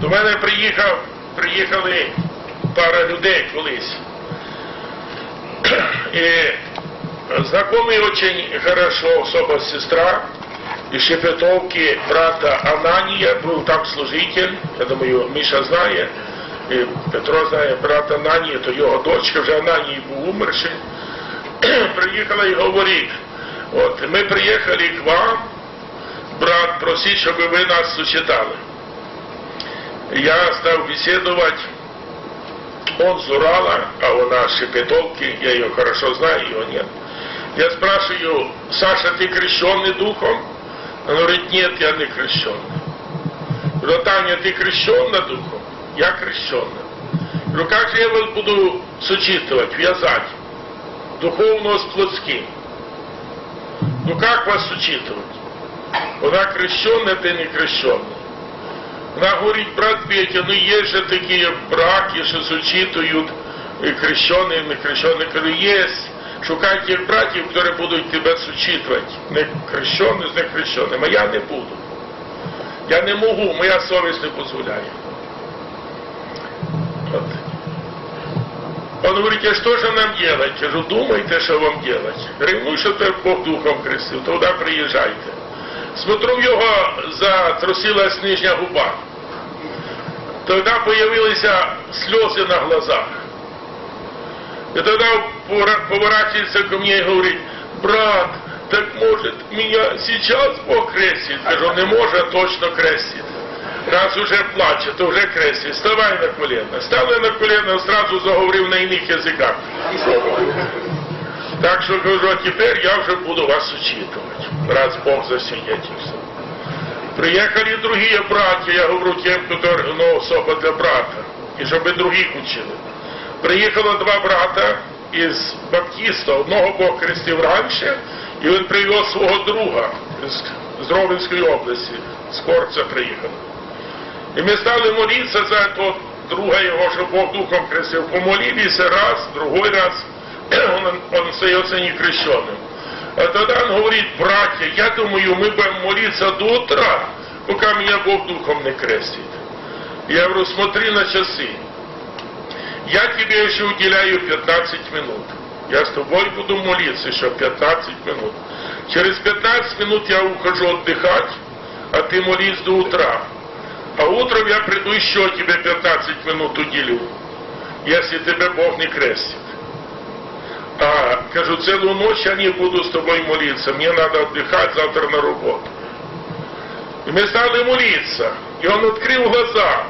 До мене приїхали пара людей колись. І знайомий дуже хорошо особа сестра из Шепетовки, брата Ананія, был там служитель, я думаю, Миша знає, і Петро знає, брат Ананія, то його дочка, вже Ананій був умерший. Приїхала і говорить, от, ми приїхали к вам, брат просить, щоб ви нас сочетали. Я став беседовать, он з Урала, а вона з Шепетовки, я ее хорошо знаю, его нет. Я спрашиваю, Саша, ты крещенный духом? Она говорит, нет, я не крещенный. Я говорю, Таня, ты крещенная духом? Я крещенная. Я говорю, как же я вас буду сочетывать, вязать? Духовного с плотским. Ну как вас сочетывать? Она крещенная, ты не крещенная. Она говорит, брат Петя, ну есть же такие браки, что сочетывают крещенные и не крещенные. Я говорю, есть. Шукай тех братьев, которые будут тебя сочитывать, не крещенным, с некрещенным, а я не буду. Я не могу, моя совесть не позволяет. Вот. Он говорит, а что же нам делать? Я говорю, думайте, что вам делать. Ревнуй, что ты Бог Духом крестил, тогда приезжайте. Смотрю, его затрусилась нижняя губа. Тогда появились слезы на глазах. И тогда поворачивается ко мне и говорит, брат, так может меня сейчас Бог крестит? Я говорю, не может, точно крестит. Раз уже плачет, то уже крестит. Вставай на колено. Став я на колено, сразу заговорив на иных языках. Так что, говорю, а теперь я уже буду вас учитывать, раз Бог засвидетельствовал. Приехали другие братья, я говорю тем, которые, ну, особо для брата, и чтобы других учили. Приехало два брата из баптиста, одного Бог крестив раньше, и он привез своего друга из Ровенской области, с Корца приехал. И мы стали молиться за этого друга его, что Бог Духом крестил. Помолились раз, другой раз, он остается не крещенным. А тогда он говорит, братья, я думаю, мы будем молиться до утра, пока меня Бог Духом не крестит. Я говорю, смотри на часы. Я тебе еще уделяю 15 минут. Я с тобой буду молиться еще 15 минут. Через 15 минут я ухожу отдыхать, а ты молись до утра. А утром я приду еще тебе 15 минут уделю, если тебя Бог не крестит. А, кажу, целую ночь я не буду с тобой молиться, мне надо отдыхать, завтра на работу. И мы стали молиться, и он открыл глаза,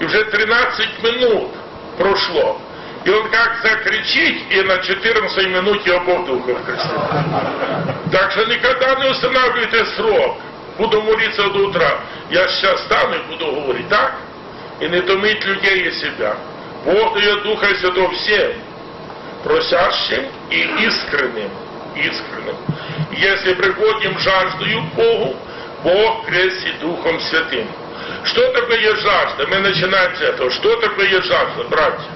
и уже 13 минут прошло. И он как закричит, и на 14 минуте его Бог Духом крестил. Так что никогда не устанавливайте срок. Буду молиться до утра. Я сейчас стану и буду говорить, так? И не томить людей и себя. Бог дает Духа Святого всем, просящим и искренним. Искренним. Если приходим жаждою к Богу, Бог крестит Духом Святым. Что такое жажда? Мы начинаем с этого. Что такое жажда, братья?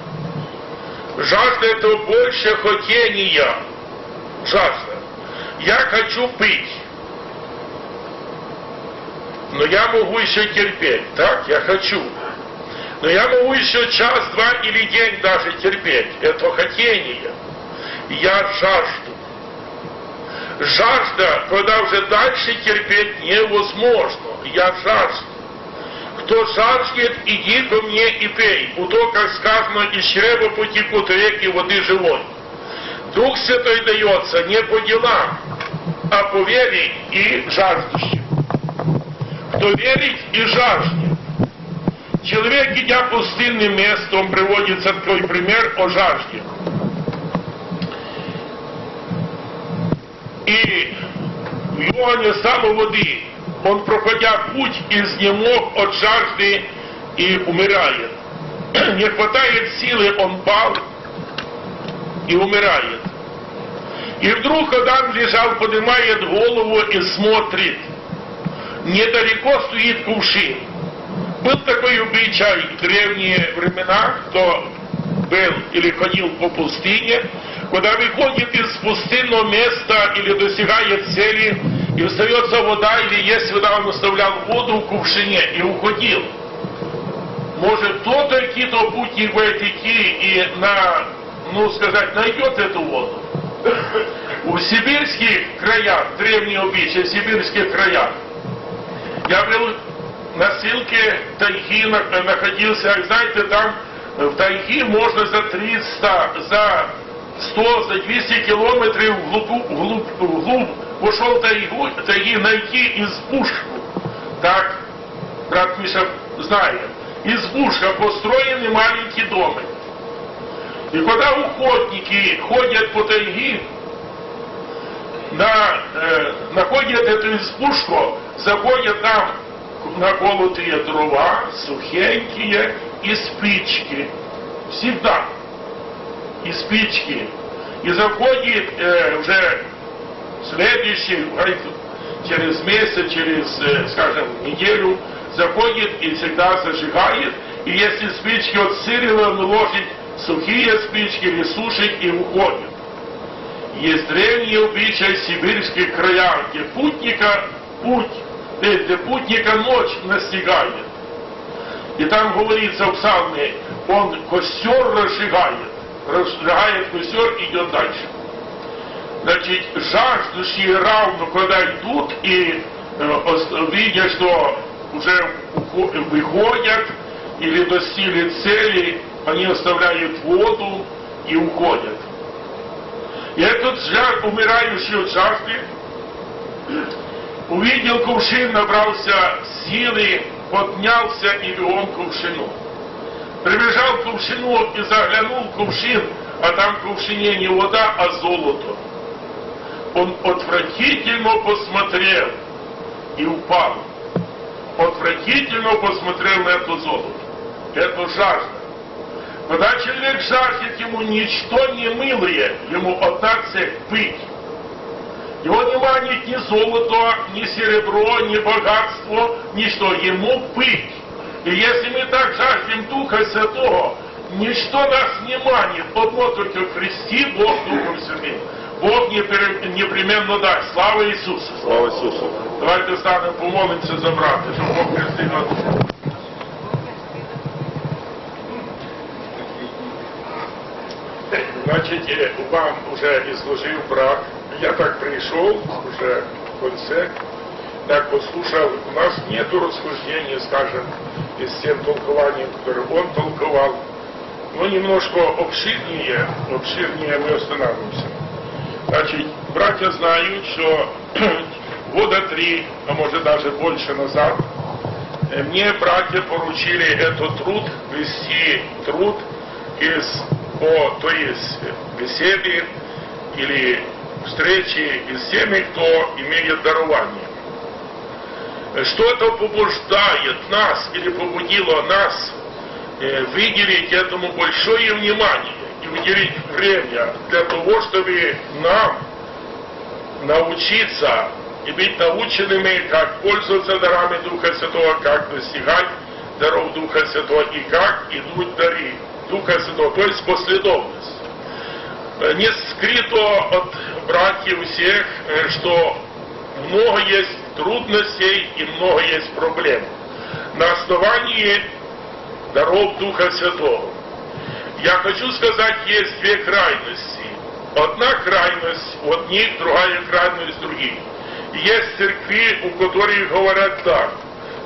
Жажда – это больше хотения. Жажда. Я хочу пить. Но я могу еще терпеть. Так? Я хочу. Но я могу еще час, два или день даже терпеть. Это хотение. Я жажду. Жажда, когда уже дальше терпеть невозможно. Я жажду. Кто жаждет, иди ко мне и пей. Буду, как сказано, из чрева потекут реки воды живой. Дух Святой дается не по делам, а по вере и жаждущим. Кто верит и жаждет. Человек, идя пустынным местом, приводит такой пример о жажде. И в Иоанне стало воды. Он, проходя путь, изнемог от жажды и умирает. Не хватает силы, он пал и умирает. И вдруг, когда он лежал, поднимает голову и смотрит. Недалеко стоит кувшин. Был такой обычай в древние времена, кто был или ходил по пустыне, когда выходит из пустынного места или достигает цели, и остается вода, или есть вода, он оставлял воду в кувшине и уходил. Может, кто-то какие-то пути будет идти и найдет эту воду. В сибирских краях, древнеобычаи, в сибирских краях, я был на ссылке тайги, находился, знаете, там в тайге можно за 300, за 100, за 200 километров вглубь ушел тайги найти избушку. Так, брат Миша знает. Избушка, построенный маленький домик. И когда охотники ходят по тайге, находят эту избушку, заходят там наколотые дрова, сухенькие и спички. Всегда. И спички. И заходит уже следующий, через месяц, через, скажем, неделю, заходит и всегда зажигает. И если спички отсырили, он ложит сухие спички или сушит и уходит. Есть древние обычаи в сибирских краях, где путника ночь настигает. И там говорится в псалме, он костер разжигает костер и идет дальше. Значит, жаждущие равно, когда идут и видят, что уже выходят или достигли цели, они оставляют воду и уходят. И этот жар, умирающий от жажды, увидел кувшин, набрался силы, поднялся и бегом к кувшину. Прибежал к кувшину и заглянул в кувшин, а там в кувшине не вода, а золото. Он отвратительно посмотрел и упал. Отвратительно посмотрел на это золото, эту жажду. Когда человек жаждет, ему ничто не милое, ему одна цель – пить. Его не манит ни золото, ни серебро, ни богатство, ничто, ему пыть. И если мы так жаждем Духа Святого, ничто нас не манит, одно только крести Бог Духом Святым. Бог непременно даст. Слава Иисусу! Слава Иисусу! Давайте встанем, помолимся за брата, чтобы Бог крестил нас. Значит, вам уже изложил брак. Я так пришел, уже в конце, так послушал. У нас нет расхождения, скажем, с тем толкованием, которое он толковал. Но немножко обширнее мы останавливаемся. Значит, братья знают, что года 3, а может даже больше назад, мне братья поручили этот труд, вести труд то есть беседы или встречи с теми, кто имеет дарование. Что-то побуждает нас или побудило нас выделить этому большое внимание и выделить время для того, чтобы нам научиться и быть наученными, как пользоваться дарами Духа Святого, как достигать даров Духа Святого и как идут дары Духа Святого, то есть последовательность. Не скрыто от братьев всех, что много есть трудностей и много есть проблем на основании даров Духа Святого. Я хочу сказать, есть две крайности. Одна крайность у одних, другая крайность у других. Есть церкви, у которых говорят так.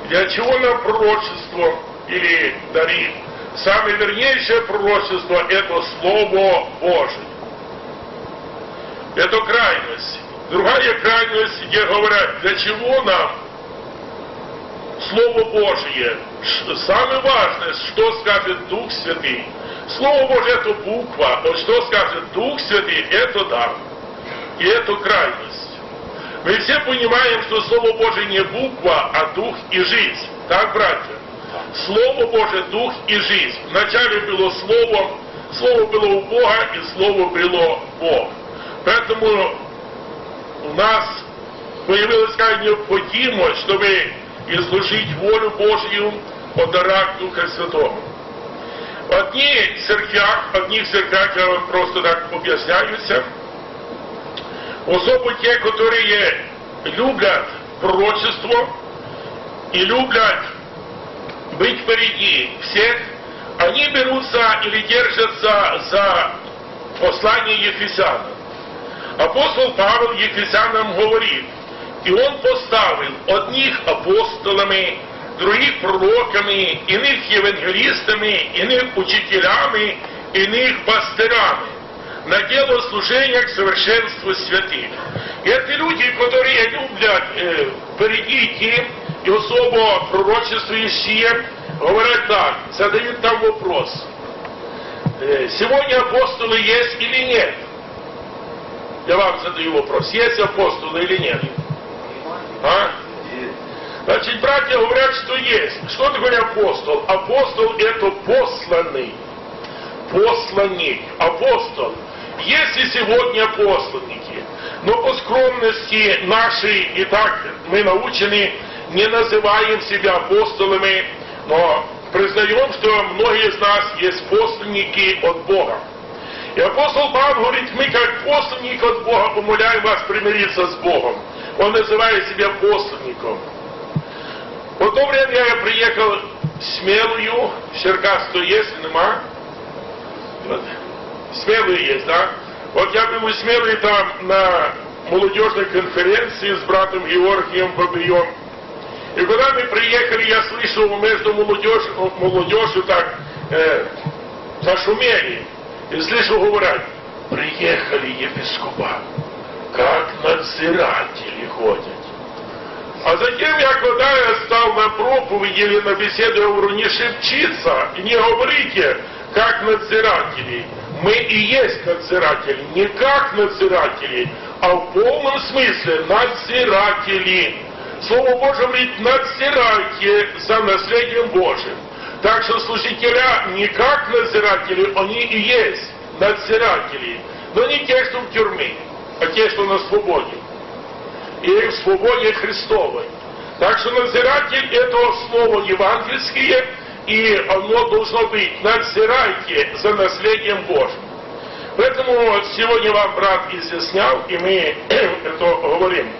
Для чего нам пророчество или дары? Самое вернейшее пророчество – это Слово Божие. Это крайность. Другая крайность, где говорят, для чего нам Слово Божие? Самое важное, что скажет Дух Святый. Слово Божие – это буква, но что скажет Дух Святый – это дар. И это крайность. Мы все понимаем, что Слово Божие не буква, а Дух и жизнь. Так, братья? Слово Божие, Дух и жизнь. Вначале было Словом, Слово было у Бога, и Слово было Бог. Поэтому у нас появилась такая необходимость, чтобы изложить волю Божью о дарах Духа Святого. В одних церквях, я вам просто так объясняюся, особо те, которые любят пророчество и любят быть впереди всех, они берутся или держатся за послание Ефесянам. Апостол Павел Ефесянам говорит, и он поставил одних апостолами, других пророками, иных евангелистами, иных учителями, иных пастырями, на дело служения к совершенству святых. И это люди, которые любят впереди идти, и особо пророчествующие говорят так, задают нам вопрос. Сегодня апостолы есть или нет? Я вам задаю вопрос, есть апостолы или нет? А? Значит, братья говорят, что есть. Что такое апостол? Апостол – это посланный. Посланник. Апостол. Есть и сегодня посланники. Но по скромности нашей, и так мы научены, не называем себя апостолами, но признаем, что многие из нас есть посланники от Бога. И апостол Павел говорит, мы как посланник от Бога умоляем вас примириться с Богом. Он называет себя посланником. В то время я приехал в Смелую, в Черкасство есть, нема? Смелые есть, да? Вот я был в Смелой там на молодежной конференции с братом Георгием Бабием. И когда мы приехали, я слышал между молодежью так зашумели. И слышал говорят, приехали епископа, как надзиратели ходят. А затем я, когда я стал на проповеди или на беседу, я говорю, не шепчиться, не говорите, как надзиратели. Мы и есть надзиратели, не как надзиратели, а в полном смысле надзиратели. Слово Божие говорит, надзирайте за наследием Божьим. Так что служителя не как надзиратели, они и есть надзиратели. Но не те, что в тюрьме, а те, что на свободе. И в свободе Христовой. Так что надзиратель – это слово евангельское, и оно должно быть надзирайте за наследием Божьим. Поэтому вот сегодня вам брат изъяснял, и мы это говорим.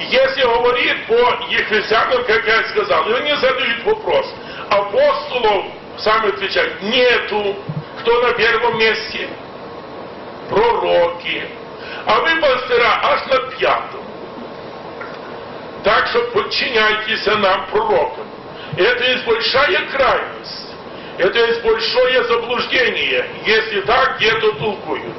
Если говорит по ефесянам, как я сказал, и они задают вопрос. Апостолов, сам отвечает, нету. Кто на первом месте? Пророки. А вы, пастыра, аж на пятом. Так что подчиняйтесь нам, пророкам. Это есть большая крайность. Это есть большое заблуждение. Если так, где-то толкуют.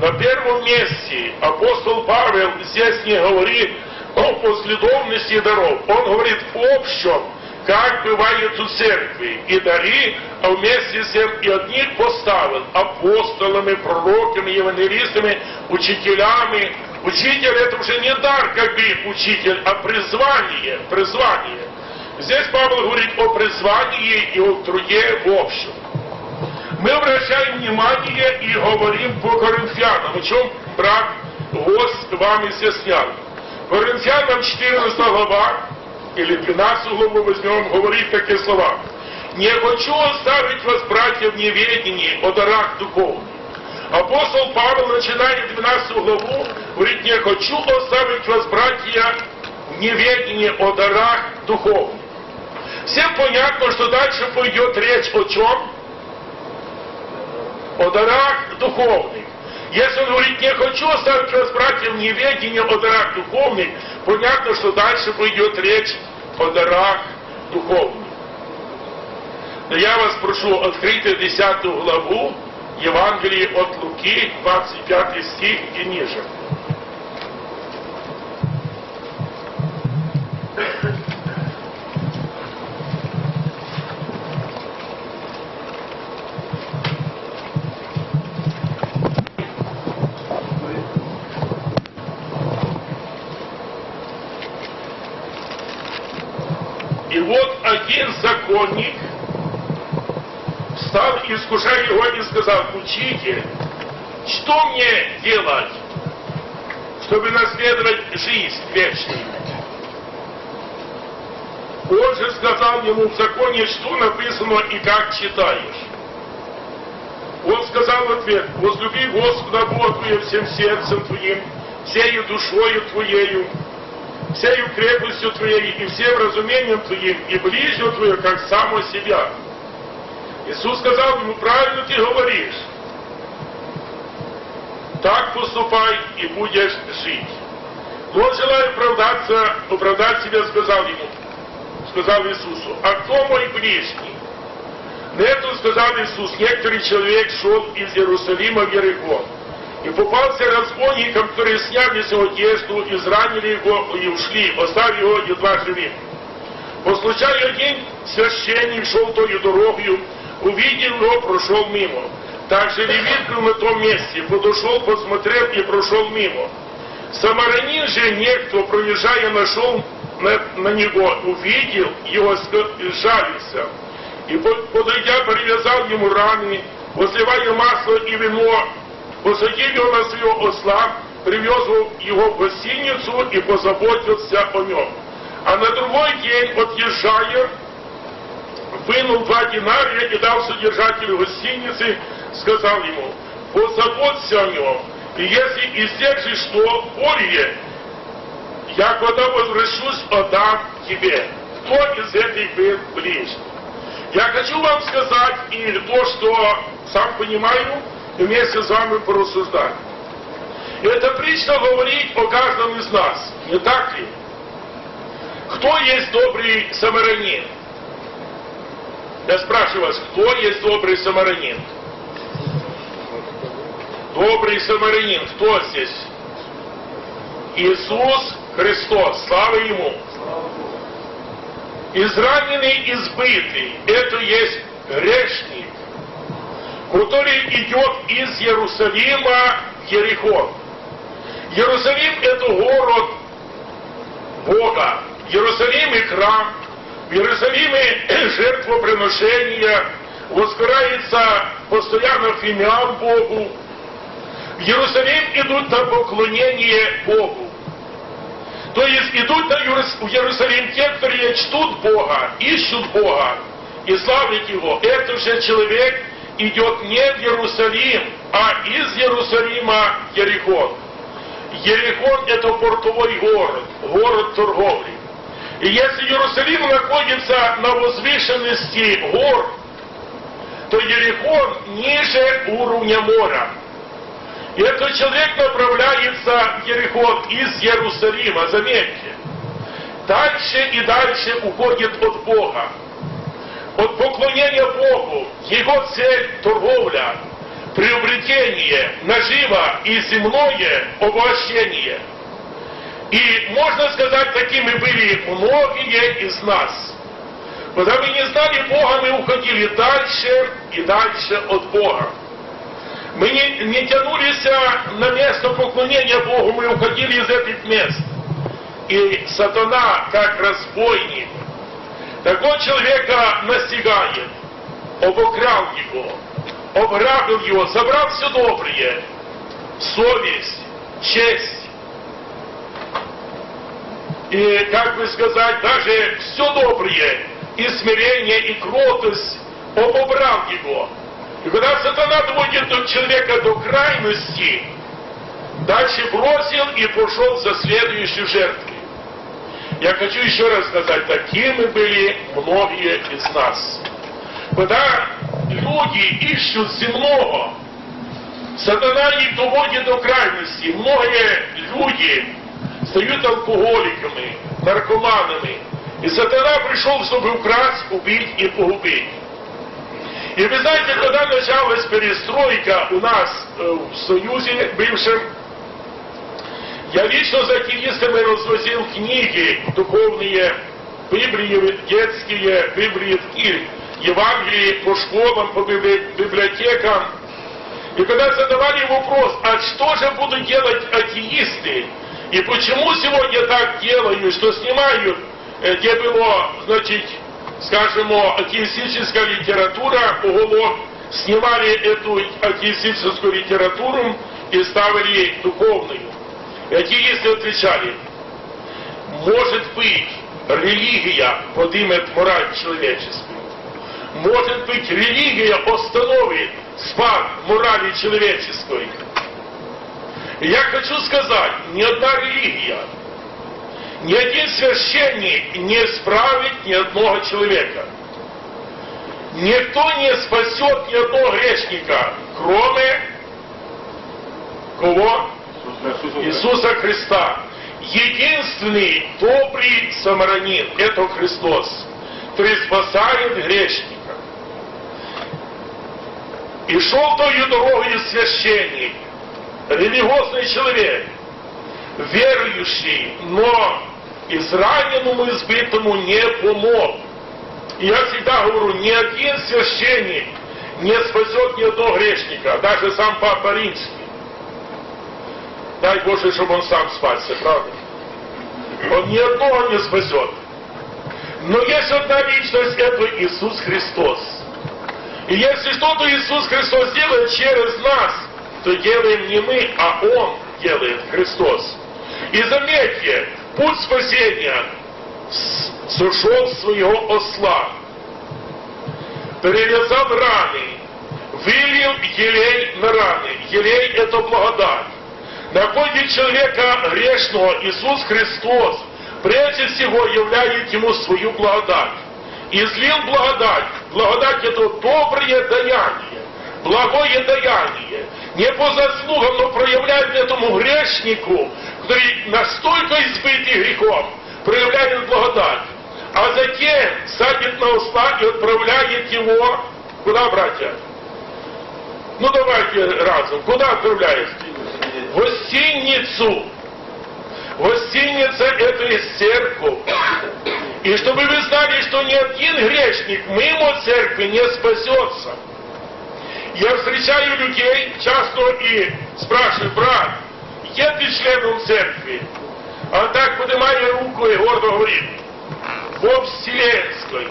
На первом месте апостол Павел здесь не говорит о последовательности даров. Он говорит в общем, как бывает у церкви. И дары, а вместе с тем и одних поставил апостолами, пророками, евангелистами, учителями. Учитель это уже не дар, как бы учитель, а призвание. Призвание. Здесь Павел говорит о призвании и о труде в общем. Мы обращаем внимание и говорим по Коринфянам, о чем брат гость вам изъяснял. Коринфянам 14 глава, или 12 главу возьмем, говорит такие слова. «Не хочу оставить вас, братья, в неведении о дарах духовных». Апостол Павел начинает 12 главу, говорит, «Не хочу оставить вас, братья, в неведении о дарах духовных». Всем понятно, что дальше пойдет речь о чем? О дарах духовных. Если он говорит, не хочу оставить вас, братья, в неведении о дарах духовных, понятно, что дальше пойдет речь о дарах духовных. Но я вас прошу, открыть 10 главу Евангелия от Луки, 25 стих и ниже. И вот один законник встал, искушая его, и сказал, «Учитель, что мне делать, чтобы наследовать жизнь вечную?» Он же сказал ему в законе, что написано и как читаешь. Он сказал в ответ, «Возлюби Господа Бога твоего всем сердцем твоим, всею душою твоею, всею крепостью Твоей и всем разумением Твоим, и ближнего Твоего, как самого себя. Иисус сказал ему: правильно ты говоришь, так поступай и будешь жить. Но он, желая оправдать себя, сказал Иисусу: а кто мой ближний? На этом сказал Иисус: некоторый человек шел из Иерусалима в Иерихон, и попался разбойникам, которые сняли с него одежду, изранили его и ушли, оставив его едва живым. По случаю один священник шел той дорогою, увидел его, прошел мимо. Также левит был на том месте, подошел, посмотрел и прошел мимо. Самарянин же некто, проезжая, нашел на него, увидел его, сжалился. И, подойдя, привязал ему раны, возливая масло и вино, посадил его на своего осла, привез его в гостиницу и позаботился о нем. А на другой день, отъезжая, вынул 2 динария и дал содержателю гостиницы, сказал ему: позаботься о нем, и если издержишь что более, я когда возвращусь, отдам тебе. Кто из этих был ближний? Я хочу вам сказать и то, что сам понимаю, и вместе с вами порассуждать. Это прилично говорить о каждом из нас, не так ли? Кто есть добрый самарянин? Я спрашиваю вас, кто есть добрый самарянин? Добрый самарянин, кто здесь? Иисус Христос, слава Ему! Израненный, избытый, это есть грешник, который идет из Иерусалима в Иерихон. Иерусалим – это город Бога. Иерусалим и храм, в Иерусалиме жертвоприношения, воскурается постоянно фимиам Богу. В Иерусалим идут на поклонение Богу. То есть идут в Иерусалим те, которые чтут Бога, ищут Бога и славят Его. Этот же человек идет не в Иерусалим, а из Иерусалима в Иерихон. Иерихон – это портовой город, город торговли. И если Иерусалим находится на возвышенности гор, то Иерихон ниже уровня моря. И этот человек направляется в Иерихон из Иерусалима, заметьте. Дальше и дальше уходит от Бога. От поклонения Богу, его цель – торговля, приобретение, нажива и земное обогащение. И можно сказать, такими были многие из нас. Когда мы не знали Бога, мы уходили дальше и дальше от Бога. Мы не тянулись на место поклонения Богу, мы уходили из этих мест. И сатана, как разбойник, такого человека настигает, обокрал его, обграбил его, забрал все доброе, совесть, честь. И, как бы сказать, даже все доброе, и смирение, и кротость, обобрал его. И когда сатана доводит от человека до крайности, дальше бросил и пошел за следующей жертвой. Я хочу еще раз сказать, такими были многие из нас. Когда люди ищут земного, сатана их доводит до крайности. Многие люди стают алкоголиками, наркоманами. И сатана пришел, чтобы украсть, убить и погубить. И вы знаете, когда началась перестройка у нас в Союзе бывшем, я лично за активистами развозил книги духовные, Библии, детские, Библии, Евангелие по школам, по библиотекам. И когда задавали вопрос, а что же будут делать атеисты? И почему сегодня так делают, что снимают, где было, значит, скажем, атеистическая литература, уголок, снимали эту атеистическую литературу и ставили духовную. И атеисты отвечали: может быть, религия поднимет мораль человеческую. Может быть, религия остановит спад морали человеческой. Я хочу сказать, ни одна религия, Ни один священник не справит ни одного человека. Никто не спасет ни одного грешника, кроме кого? Иисуса Христа. Единственный добрый самарянин – это Христос, который спасает грешника. И шел той дорогой священник, религиозный человек, верующий, но израненному, избитому не помог. И я всегда говорю, ни один священник не спасет ни одного грешника, даже сам Папа Римский. Дай Боже, чтобы он сам спасся, правда? Он ни одного не спасет. Но есть одна личность, это Иисус Христос. И если что-то Иисус Христос делает через нас, то делаем не мы, а Он делает, Христос. И заметьте, путь спасения сошел своего осла, перевязал раны, вылил елей на раны. Елей – это благодать. Находит человека грешного Иисус Христос, прежде всего являет ему свою благодать. Излил благодать. Благодать – это доброе даяние, благое даяние. Не по заслугам, но проявляет этому грешнику, который настолько избитый грехом, проявляет благодать. А затем садит на осла и отправляет его... Куда, братья? Ну давайте разом. Куда отправляет? В гостиницу. Гостиница – это из церкви. И чтобы вы знали, что ни один грешник мимо церкви не спасется. Я встречаю людей часто и спрашиваю: брат, я ты членом церкви? А так поднимает руку и гордо говорит: Бог Вселенской.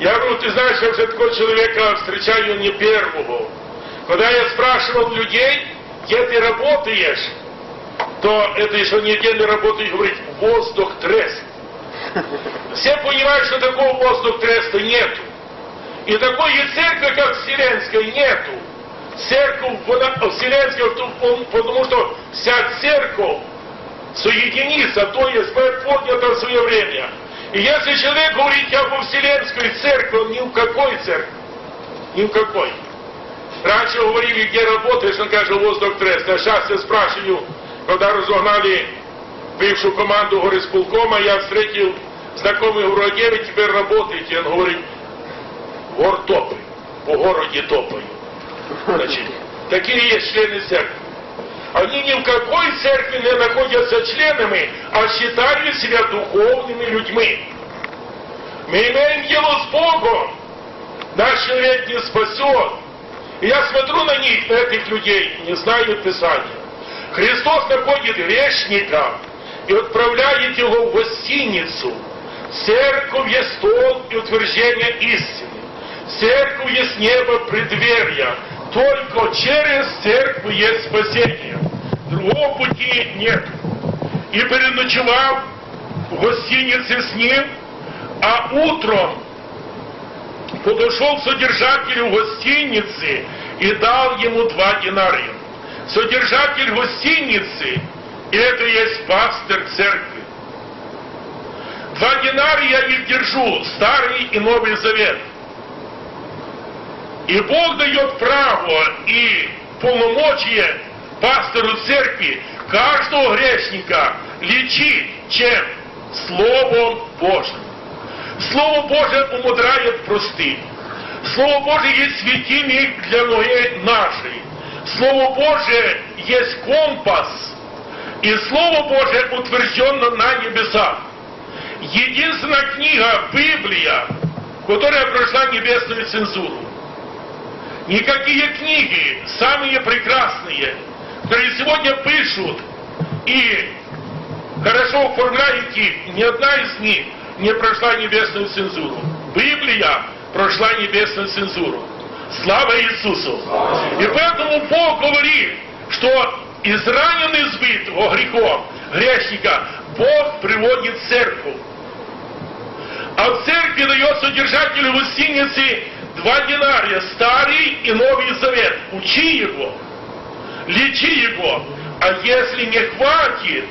Я говорю: ты знаешь, я уже такого человека встречаю не первого. Когда я спрашивал людей, где ты работаешь, то это еще неделю работает, говорит: воздух трест. Все понимают, что такого воздух треста нету. И такой церкви, как Вселенской, нету. Церковь Вселенская, потому что вся церковь соединится, то есть будет поднята в свое время. И если человек говорит: я во Вселенской церкви, он ни в какой церкви, ни в какой. Раньше говорили: где работаешь, он скажет: воздух трест. А сейчас я спрашиваю, когда разогнали бывшую команду горисполкома, я встретил знакомый уродевый, теперь работаете. Он говорит: гор топай, по городе топай. Значит, такие есть члены церкви. Они ни в какой церкви не находятся членами, а считают себя духовными людьми. Мы имеем дело с Богом. Наш человек не спасен. И я смотрю на них, на этих людей, не знаю Писания. Христос находит грешника и отправляет его в гостиницу. Церковь есть стол и утверждение истины. Церковь есть небо преддверия. Только через церковь есть спасение. Другого пути нет. И переночевал в гостинице с ним, а утром подошел к содержателю гостиницы и дал ему 2 динария. Содержатель гостиницы — это есть пастырь церкви. 2 динария я их держу, Старый и Новый Завет. И Бог дает право и полномочия пастору церкви каждого грешника лечить чем? Словом Божьим. Слово Божие умудряет простым. Слово Божие есть светильник для ноги нашей. Слово Божие есть компас. И Слово Божие утверждено на небесах. Единственная книга, Библия, которая прошла небесную цензуру. Никакие книги, самые прекрасные, которые сегодня пишут и хорошо оформляют их, ни одна из них не прошла небесную цензуру. Библия прошла небесную цензуру. Слава Иисусу! И поэтому Бог говорит, что изранен избит грехом грешника, Бог приводит в церковь. А в церкви дает содержателю гостиницы 2 динария, Старый и Новый Завет. Учи его, лечи его, а если не хватит,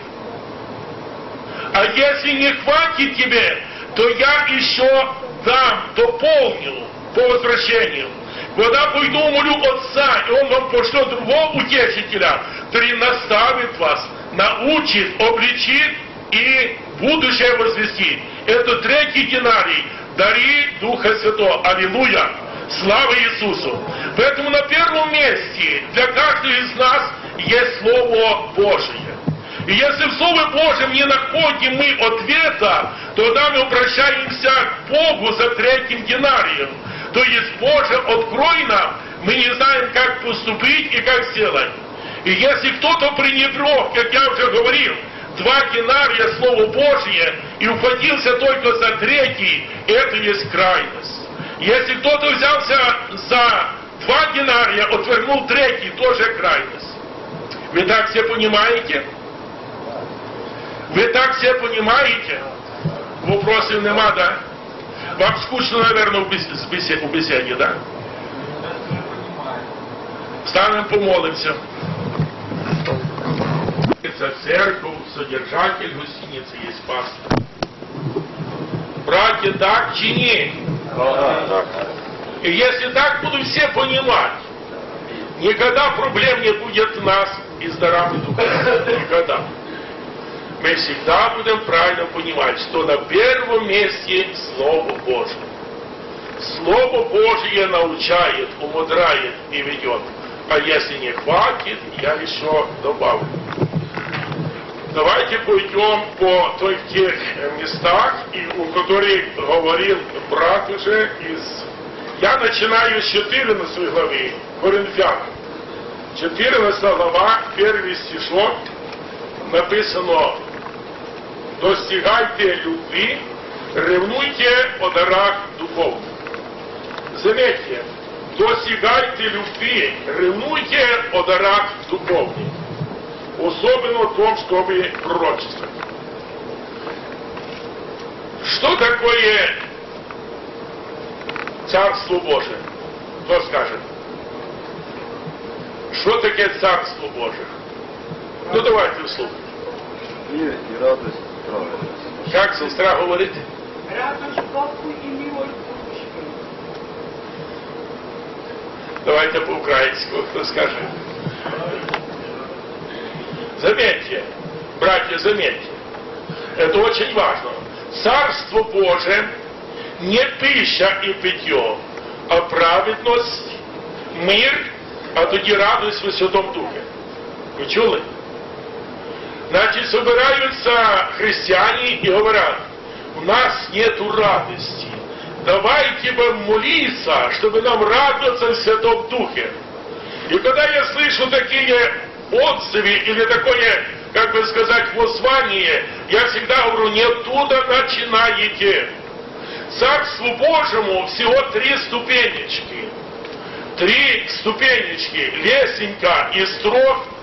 А если не хватит тебе, то я еще дам, дополню по возвращению. Когда пойду, умолю Отца, и Он вам пошлет другого утешителя, который наставит вас, научит, обличит и будущее возвестит. Это третий динарий. Дари Духа Святого. Аллилуйя! Слава Иисусу! Поэтому на первом месте для каждого из нас есть Слово Божие. И если в Слове Божьем не находим мы ответа, тогда мы обращаемся к Богу за третьим динарием. То есть, Боже, открой нам, мы не знаем, как поступить и как сделать. И если кто-то пренебрег, как я уже говорил, 2 динария Слово Божье и ухватился только за третий, это есть крайность. Если кто-то взялся за 2 динария, отвернул третий, тоже крайность. Вы так все понимаете? Вы так все понимаете? Вопросов нема, да? Вам скучно, наверное, в беседе, да? Встанем, помолимся. За церковь, содержатель гостиницы есть пастор. Братья, так чи не? И если так, будем все понимать. Никогда проблем не будет у нас и здоровья духа. Никогда. Мы всегда будем правильно понимать, что на первом месте Слово Божие. Слово Божие научает, умудряет и ведет. А если не хватит, я еще добавлю. Давайте пойдем по тех местах, о которых говорил брат уже. Я начинаю с 14 главы, Коринфян. 14 глава, 1 стишок, написано: «Достигайте любви, ревнуйте о дарах духовных». Заметьте, достигайте любви, ревнуйте о дарах духовных. Особенно о том, чтобы пророчествовать. Что такое Царство Божие? Кто скажет? Что такое Царство Божие? Ну давайте услышим. Мир и радость, праведность. Как сестра говорит? Радость Богу и милость будущего. Давайте по-украински, кто скажет? Заметьте, братья, заметьте, это очень важно. Царство Божие не пища и питье, а праведность, мир, а тоді радость в Святом Духе. Вы чули? Значит, собираются христиане и говорят: у нас нету радости. Давайте вам молиться, чтобы нам радоваться в Святом Духе. И когда я слышу такие отзывы или такое, как бы сказать, воззвание, я всегда говорю: не оттуда начинаете. Царству Божьему всего 3 ступенечки. 3 ступенечки, лесенька из 3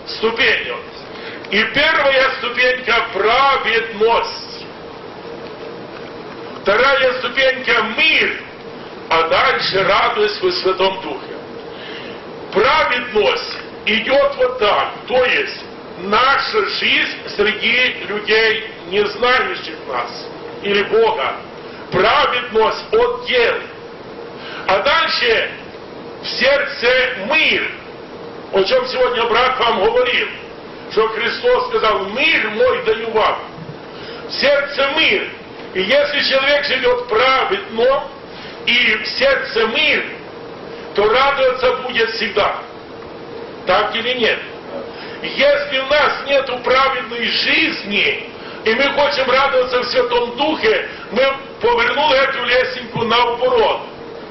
ступенек. И первая ступенька – праведность. 2-я ступенька – мир, а дальше радость в Святом Духе. Праведность идет вот так, то есть наша жизнь среди людей, не знающих нас или Бога. Праведность от дел. А дальше в сердце мир, о чем сегодня брат вам говорил, что Христос сказал: мир мой даю вам. В сердце мир. И если человек живет праведно и в сердце мир, то радоваться будет всегда. Так или нет? Если у нас нету праведной жизни, и мы хотим радоваться в Святом Духе, мы повернули эту лесенку наоборот.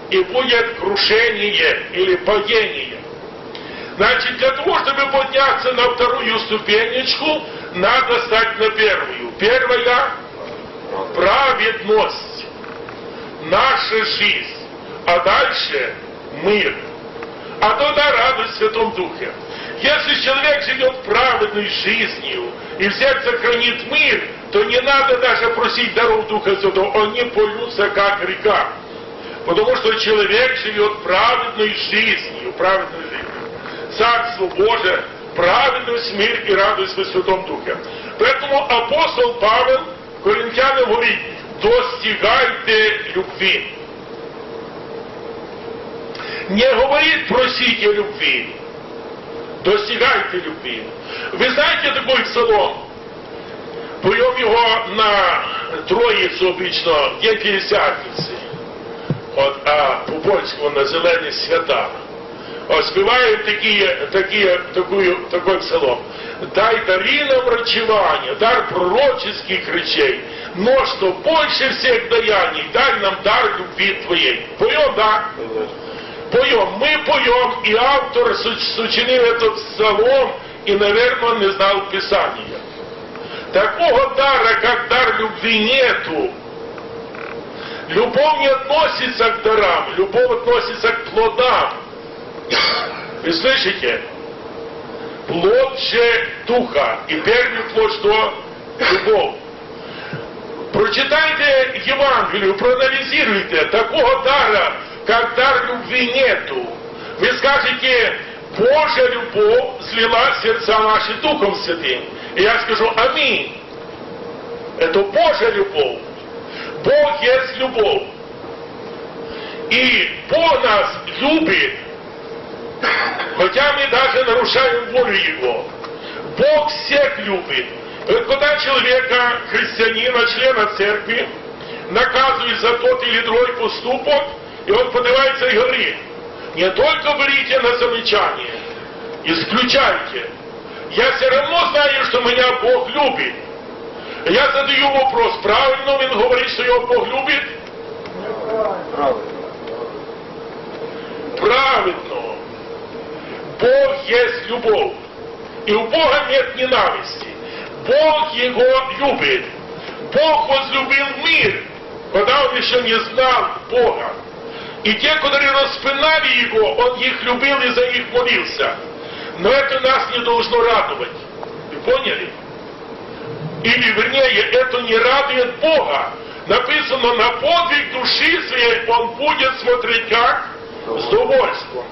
И будет крушение или падение. Значит, для того, чтобы подняться на 2-ю ступенечку, надо стать на 1-ю. 1-я – праведность. Наша жизнь. А дальше – мир. А тогда радость в Святом Духе. Если человек живет праведной жизнью и в сердце хранит мир, то не надо даже просить даров Духа Святого, они польются как река. Потому что человек живет праведной жизнью, праведной жизнью. Царство Божие, праведность, мир и радость во Святом Духе. Поэтому апостол Павел Коринтяне говорить, достигайте любви. Не говорит просите любви. Достигайте любви. Вы знаете такой псалом? Поем его на Троицу обычно, в День Пятидесятницы. От, а по-польскому на Зелені свята. Спевают такой псалом. Дай дари нам врачевания, дар пророческих речей, но что больше всех даяний, дай нам дар любви твоей. Поем, да? Поем. Мы поем, и автор сочинил этот псалом, и, наверное, он не знал Писания. Такого дара, как дар любви, нету. Любовь не относится к дарам, любовь относится к плодам. Вы слышите? Плод же духа. И первый плод что? Любовь. Прочитайте Евангелие, проанализируйте. Такого дара, как дар любви, нету. Вы скажете, Божья любовь слила сердца наши Духом Святым. И я скажу, аминь. Это Божья любовь. Бог есть любовь. И Бог нас любит, хотя мы даже нарушаем волю Его. Бог всех любит. Вот когда человека, христианина, члена церкви, наказывает за тот или другой поступок, и он поднимается и говорит, не только берите на замечание, исключайте. Я все равно знаю, что меня Бог любит. Я задаю вопрос, правильно он говорит, что его Бог любит? Правильно. Бог есть любовь. И у Бога нет ненависти. Бог его любит. Бог возлюбил мир, когда он еще не знал Бога. И те, которые распинали его, он их любил и за них молился. Но это нас не должно радовать. Вы поняли? Или, вернее, это не радует Бога. Написано, на подвиг души своей он будет смотреть как? С довольством.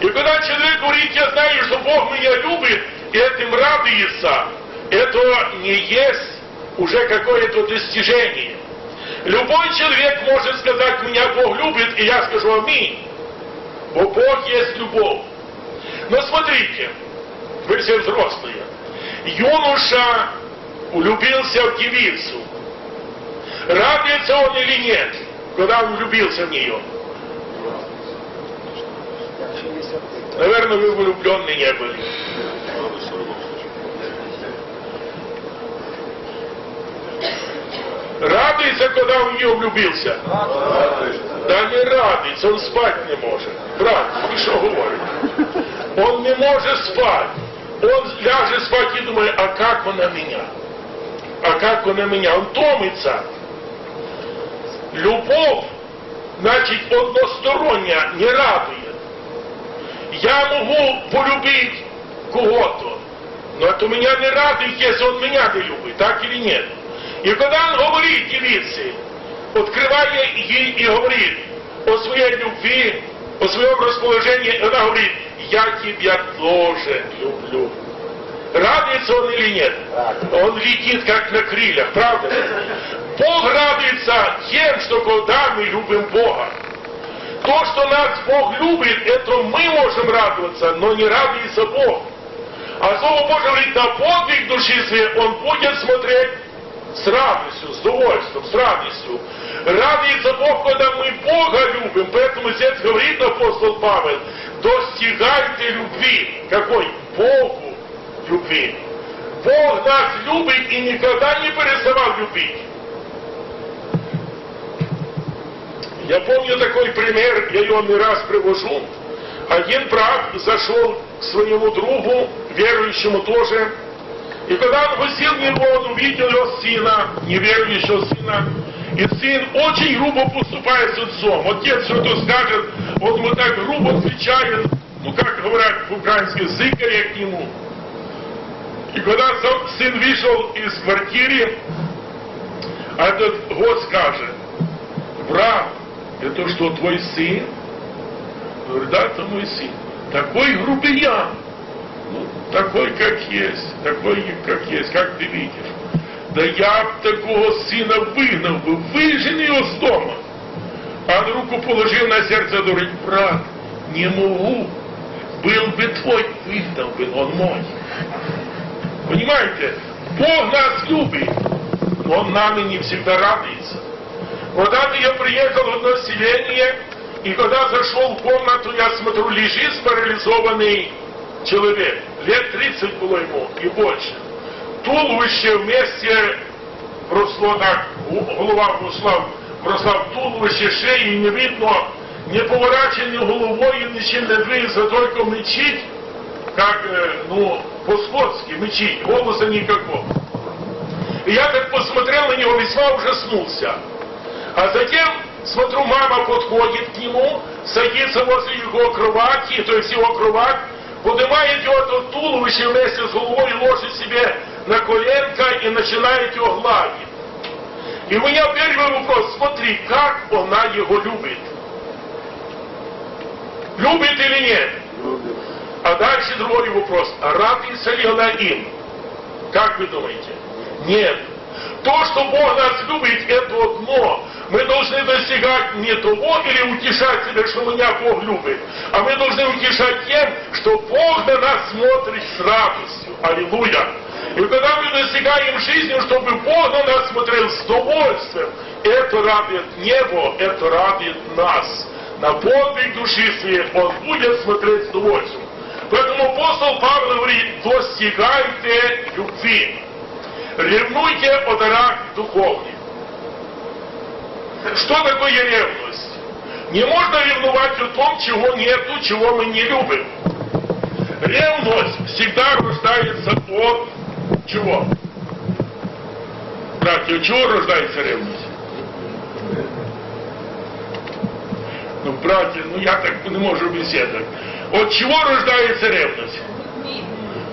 И когда человек говорит, я знаю, что Бог меня любит, и этим радуется, это не есть уже какое-то достижение. Любой человек может сказать, меня Бог любит, и я скажу аминь. Бо Бог есть любовь. Но смотрите, вы все взрослые. Юноша влюбился в девицу. Радуется он или нет, когда он влюбился в нее? Наверное, вы влюбленные не были. Радуется, когда он в нее влюбился? Да не радуется, он спать не может. Брат, вы что говорите? Он не может спать. Он ляжет спать и думает, а как она меня? А как она меня? Он томится. Любовь, значит, односторонняя, не радует. Я могу полюбить кого-то, но это меня не радует, если он меня не любит, так или нет? И когда он говорит девице, открывая ей и говорит о своей любви, о своем расположении, она говорит, я тебя тоже люблю. Радуется он или нет? Он летит как на крыльях, правда? Бог радуется тем, что когда мы любим Бога. То, что нас Бог любит, это мы можем радоваться, но не радуется Бог. А слово Божие говорит, на подвиг души своей он будет смотреть с радостью, с удовольствием, с радостью. Радуется Бог, когда мы Бога любим. Поэтому здесь говорит апостол Павел, достигайте любви. Какой? Богу любви. Бог нас любит и никогда не переставал любить. Я помню такой пример, я его не раз привожу. Один брат зашел к своему другу, верующему тоже. И когда он возил его, он увидел его сына, неверующего сына. И сын очень грубо поступает с отцом. Отец что-то скажет, он ему так грубо отвечает, ну как говорят по-украински, зыкая к нему. И когда сам сын вышел из квартиры, этот год скажет, брат, это что, твой сын? Говорит, да, это мой сын. Такой грубиян. Такой, как есть. Такой, как есть. Как ты видишь. Да я б такого сина вигнав би, вижене його з дому. А на руку положив на сердце, говорит, брат, не могу, был бы твой, выдал бы он мой. Понимаете, Бог нас любит, но он нами не всегда радуется. Когда-то я приехал в одно селение, и когда зашел в комнату, я смотрю, лежит парализованный человек. Лет 30 было ему и больше. Туловище вместе росло так, голова бросла в туловище, шеи не видно, не поворачивая головой, ничем не двигается, только мычит, как, по-скотски мычит, голоса никакого. И я так посмотрел на него, весьма ужаснулся. А затем, смотрю, мама подходит к нему, садится возле его кровати, то есть его кровать, поднимает его от туловища вместе с головой, ложит себе на коленка и начинает его гладить. И у меня первый вопрос, смотри, как она его любит. Любит или нет? Любит. А дальше другой вопрос, радуется ли она им? Как вы думаете? Нет. То, что Бог нас любит, это одно. Мы должны достигать не того или утешать себя, что меня Бог любит, а мы должны утешать тем, что Бог на нас смотрит с радостью. Аллилуйя! И когда мы достигаем жизни, чтобы Бог на нас смотрел с удовольствием, это радует небо, это радует нас. На подвиг души своей Он будет смотреть с удовольствием. Поэтому апостол Павел говорит, достигайте любви. Ревнуйте о дарах духовных. Что такое ревность? Не можно ревновать о том, чего нету, чего мы не любим. Ревность всегда рождается от чего? Братья, от чего рождается ревность? Братья, я так не могу беседовать. От чего рождается ревность?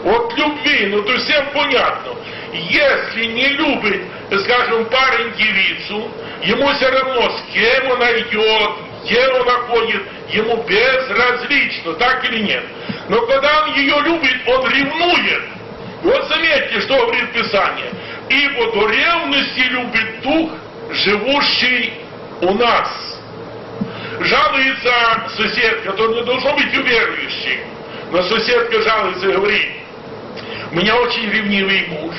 От любви, то всем понятно. Если не любит, скажем, парень девицу, ему все равно, с кем она идет, где она ходит, ему безразлично, так или нет. Но когда он ее любит, он ревнует. И вот заметьте, что говорит Писание. Ибо до ревности любит дух, живущий у нас. Жалуется сосед, который не должен быть уверующим. Но соседка жалуется и говорит, у меня очень ревнивый муж.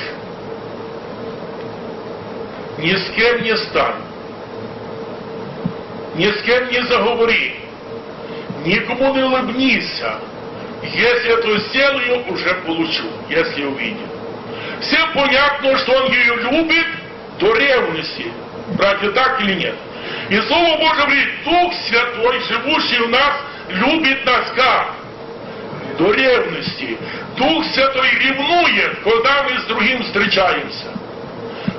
Ни с кем не стань, ни с кем не заговори, никому не улыбнися. Если это сделаю, уже получу, если увидел. Всем понятно, что он ее любит до ревности. Братья, так или нет? И Слово Божие говорит, Дух Святой, живущий в нас, любит нас как? До ревности. Дух Святой ревнует, когда мы с другим встречаемся.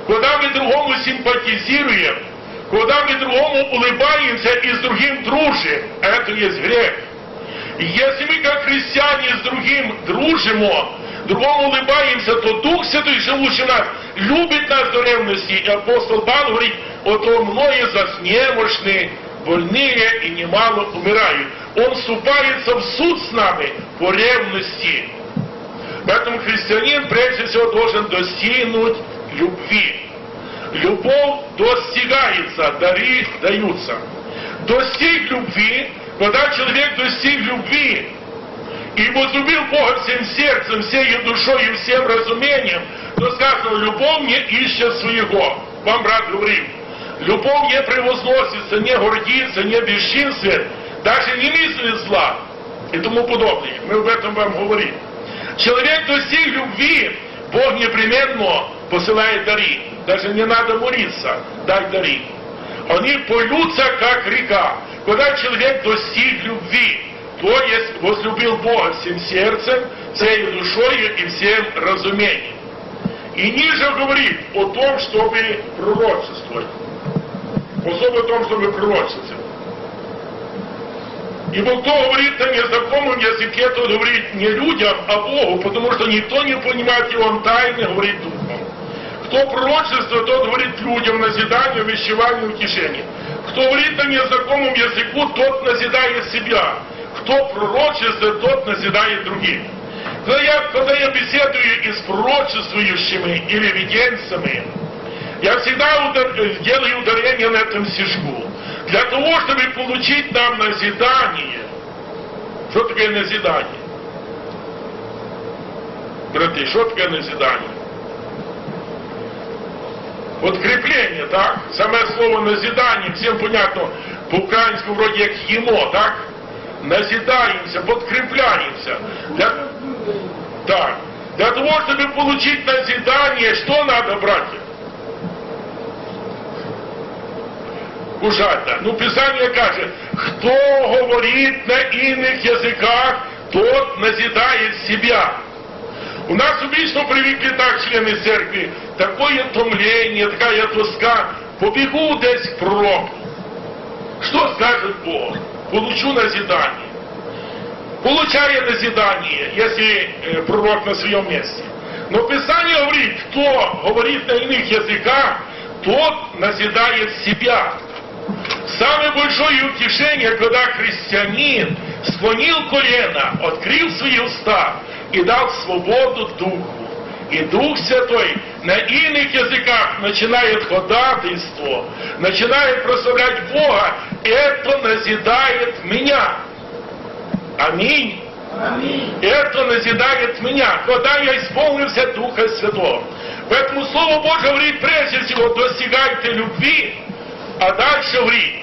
Когда мы другому симпатизируем, когда мы другому улыбаемся и с другим дружим, это есть грех. Если мы, как христиане, с другим дружим, другому улыбаемся, то Дух Святой, живущий в нас, любит нас до ревности. И апостол Павел говорит, ото многие заснемошны, больные и немало умирают. Он вступается в суд с нами по ревности. Поэтому христианин, прежде всего, должен достигнуть любви. Любовь достигается, дары даются. Достиг любви, когда человек достиг любви и возлюбил Бога всем сердцем, всей душой и всем разумением, то сказано, любовь не ищет своего. Вам брат говорил, любовь не превозносится, не гордится, не бесчинствует, даже не мыслит зла и тому подобное. Мы об этом вам говорим. Человек достиг любви, Бог непременно посылает дары. Даже не надо молиться, дай дары. Они польются, как река. Когда человек достиг любви, то есть возлюбил Бога всем сердцем, всей душой и всем разумением. И ниже говорит о том, чтобы пророчествовать. Особо о том, чтобы пророчествовать. Ибо кто говорит на незнакомом языке, тот говорит не людям, а Богу, потому что никто не понимает, и он тайно говорит духом. Кто пророчествует, тот говорит людям, назиданию, увещеванию, утешению. Кто говорит на незнакомом языку, тот назидает себя. Кто пророчествует, тот назидает других. Когда я беседую и с пророчествующими или виденцами, Я всегда делаю ударение на этом стишку. Для того, чтобы получить нам назидание. Что такое назидание? Браты, что такое назидание? Вот крепление, так? Самое слово назидание, всем понятно, по-украински вроде как хино, так? Назидаемся, подкрепляемся. Так. Для того, чтобы получить назидание, что надо, братья? Кушать, да. Ну, Писание каже, кто говорит на иных языках, тот назидает себя. У нас обычно привыкли так, члены церкви, такое томление, такая тоска, побегу десь к пророку. Что скажет Бог? Получу назидание. Получая назидание, если пророк на своем месте. Но Писание говорит, кто говорит на иных языках, тот назидает себя. Самое большое утешение, когда христианин склонил колено, открыл свои уста и дал свободу Духу. И Дух Святой на иных языках начинает ходатайство, начинает прославлять Бога. Это назидает меня. Аминь. Аминь. Это назидает меня, когда я исполнился Духа Святого. Поэтому Слово Божие говорит прежде всего, достигайте любви, а дальше говорит.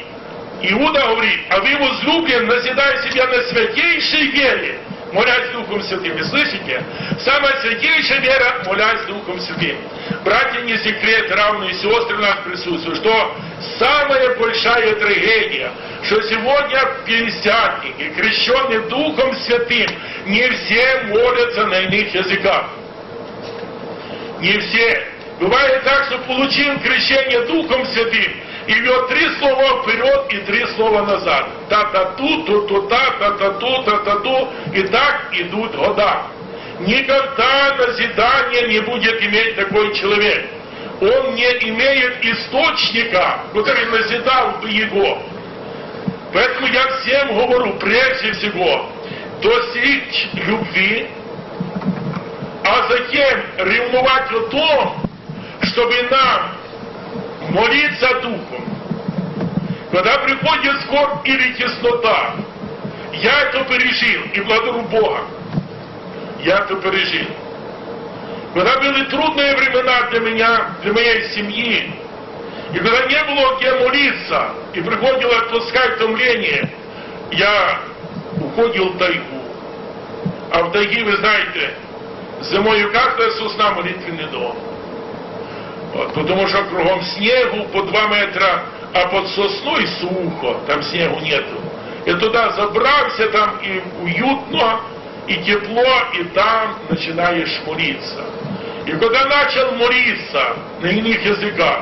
Иуда говорит, а вы, возлюблен, назидай себя на святейшей вере, молясь Духом Святым. И слышите? Самая святейшая вера, молясь Духом Святым. Братья, не секрет, равные сестры у нас присутствуют, что самая большая трагедия, что сегодня пятидесятники, крещенные Духом Святым, не все молятся на иных языках. Не все. Бывает так, что получил крещение Духом Святым, и вел 3 слова вперед и 3 слова назад. Та-та-ту, ту-ту-та, та-та-ту, та-та-ту. И так идут года. Никогда назидания не будет иметь такой человек. Он не имеет источника, который назидал бы его. Поэтому я всем говорю, прежде всего, достичь любви, а затем ревновать о том, чтобы нам молиться Духом. Когда приходит скорбь или теснота, я это пережил, и благодарю Бога. Я это пережил. Когда были трудные времена для меня, для моей семьи, и когда не было где молиться, и приходило тоска и томление, я уходил в тайгу. А в тайге, вы знаете, зимою каждая сосна молитвенный дом. Вот, потому что кругом снегу по 2 метра, а под сосной сухо, там снегу нету. И туда забрался, там и уютно, и тепло, и там начинаешь молиться. И когда начал молиться на иных языках,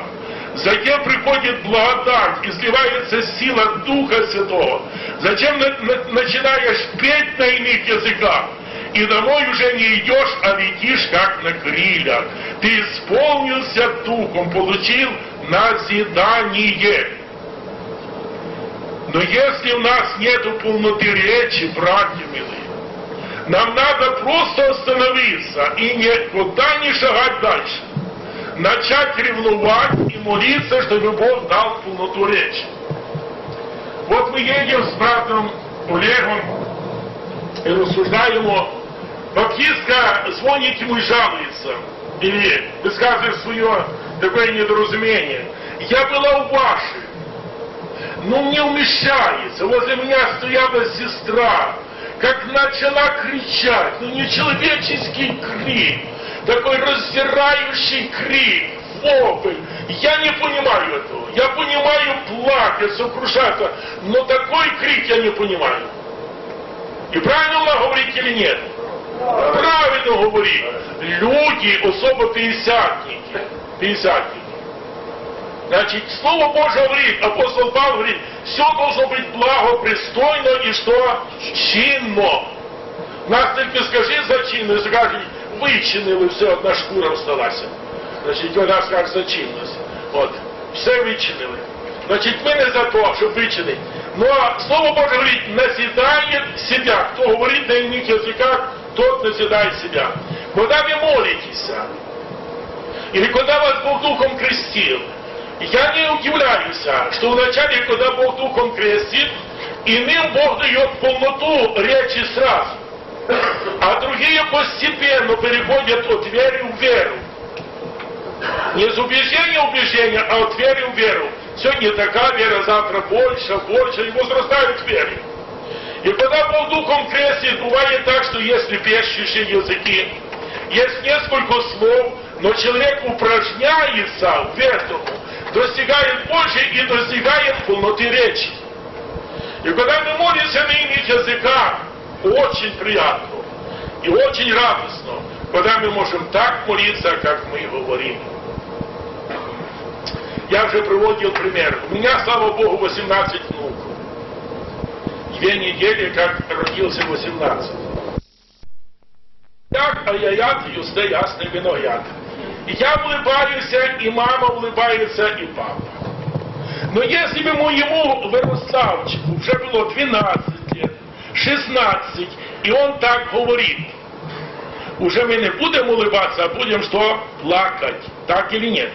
затем приходит благодать, и сливается сила Духа Святого. Затем начинаешь петь на иных языках. И домой уже не идешь, а летишь, как на крыльях. Ты исполнился Духом, получил назидание. Но если у нас нету полноты речи, братья милые, нам надо просто остановиться и никуда не шагать дальше. Начать ревновать и молиться, чтобы Бог дал полноту речи. Вот мы едем с братом Олегом и рассуждаем о... Баптистка звонит ему и жалуется, или высказывает свое такое недоразумение. Я была у Паши, но не умещается. Возле меня стояла сестра, как начала кричать, ну не человеческий крик, такой раздирающий крик, вопль. Я не понимаю этого. Я понимаю плакать, сокрушаться, но такой крик я не понимаю. И правильно говорить или нет? Правильно говорит. Люди, особо пятидесятники. Значит, Слово Божие говорит, апостол Павел говорит, все должно быть благопристойно и что? Чинно. Нас только скажи за чинность, скажи, вычинили, все, одна шкура осталась. Значит, у нас как за чинность. Вот. Все вычинили. Значит, мы не за то, чтобы вычинить. Но Слово Божие говорит, назидает себя. Кто говорит на иных языках, тот назидает себя. Когда вы молитесь, или когда вас Бог Духом крестил. Я не удивляюсь, что вначале, когда Бог Духом крестит, иным Бог дает полноту речи сразу, а другие постепенно переходят от веры в веру. Не с убеждения в убеждение, а от веры в веру. Сегодня такая вера, завтра больше, и возрастают веры. И когда Бог Духом крестит, бывает так, что если пещущие языки, есть несколько слов, но человек упражняется в этом, достигает больше и достигает полноты речи. И когда мы молимся на иных языках, очень приятно и очень радостно, когда мы можем так молиться, как мы говорим. Я уже приводил пример. У меня, слава Богу, 18 внуков. Две недели, как родился 18. И я улыбаюсь, и мама улыбается, и папа. Но если бы моему Верославчику уже было 12 лет, 16, и он так говорит, уже мы не будем улыбаться, а будем что? Плакать. Так или нет?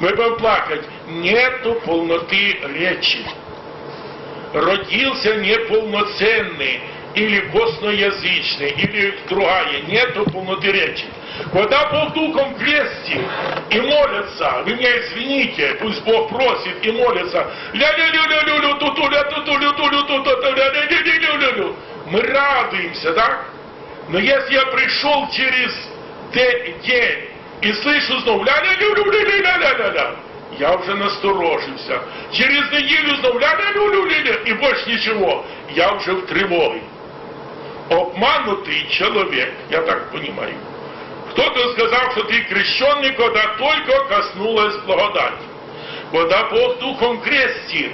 Мы будем плакать. Нету полноты речи. Родился неполноценный, или косноязычный, или другая. Нету полноты речи. Когда Бог Духом крестит и молится, вы меня извините, пусть Бог просит и молится, мы радуемся, да? Но если я пришел через день и слышу снова ля-ля-ля-ля-ля-ля-ля-ля, я уже насторожился. Через неделю снова ля-ля-ля-ля-ля-ля, и больше ничего, я уже в тревоге. Обманутый человек, я так понимаю. Кто-то сказал, что ты крещенный, когда только коснулась благодать. Когда Бог Духом крестит,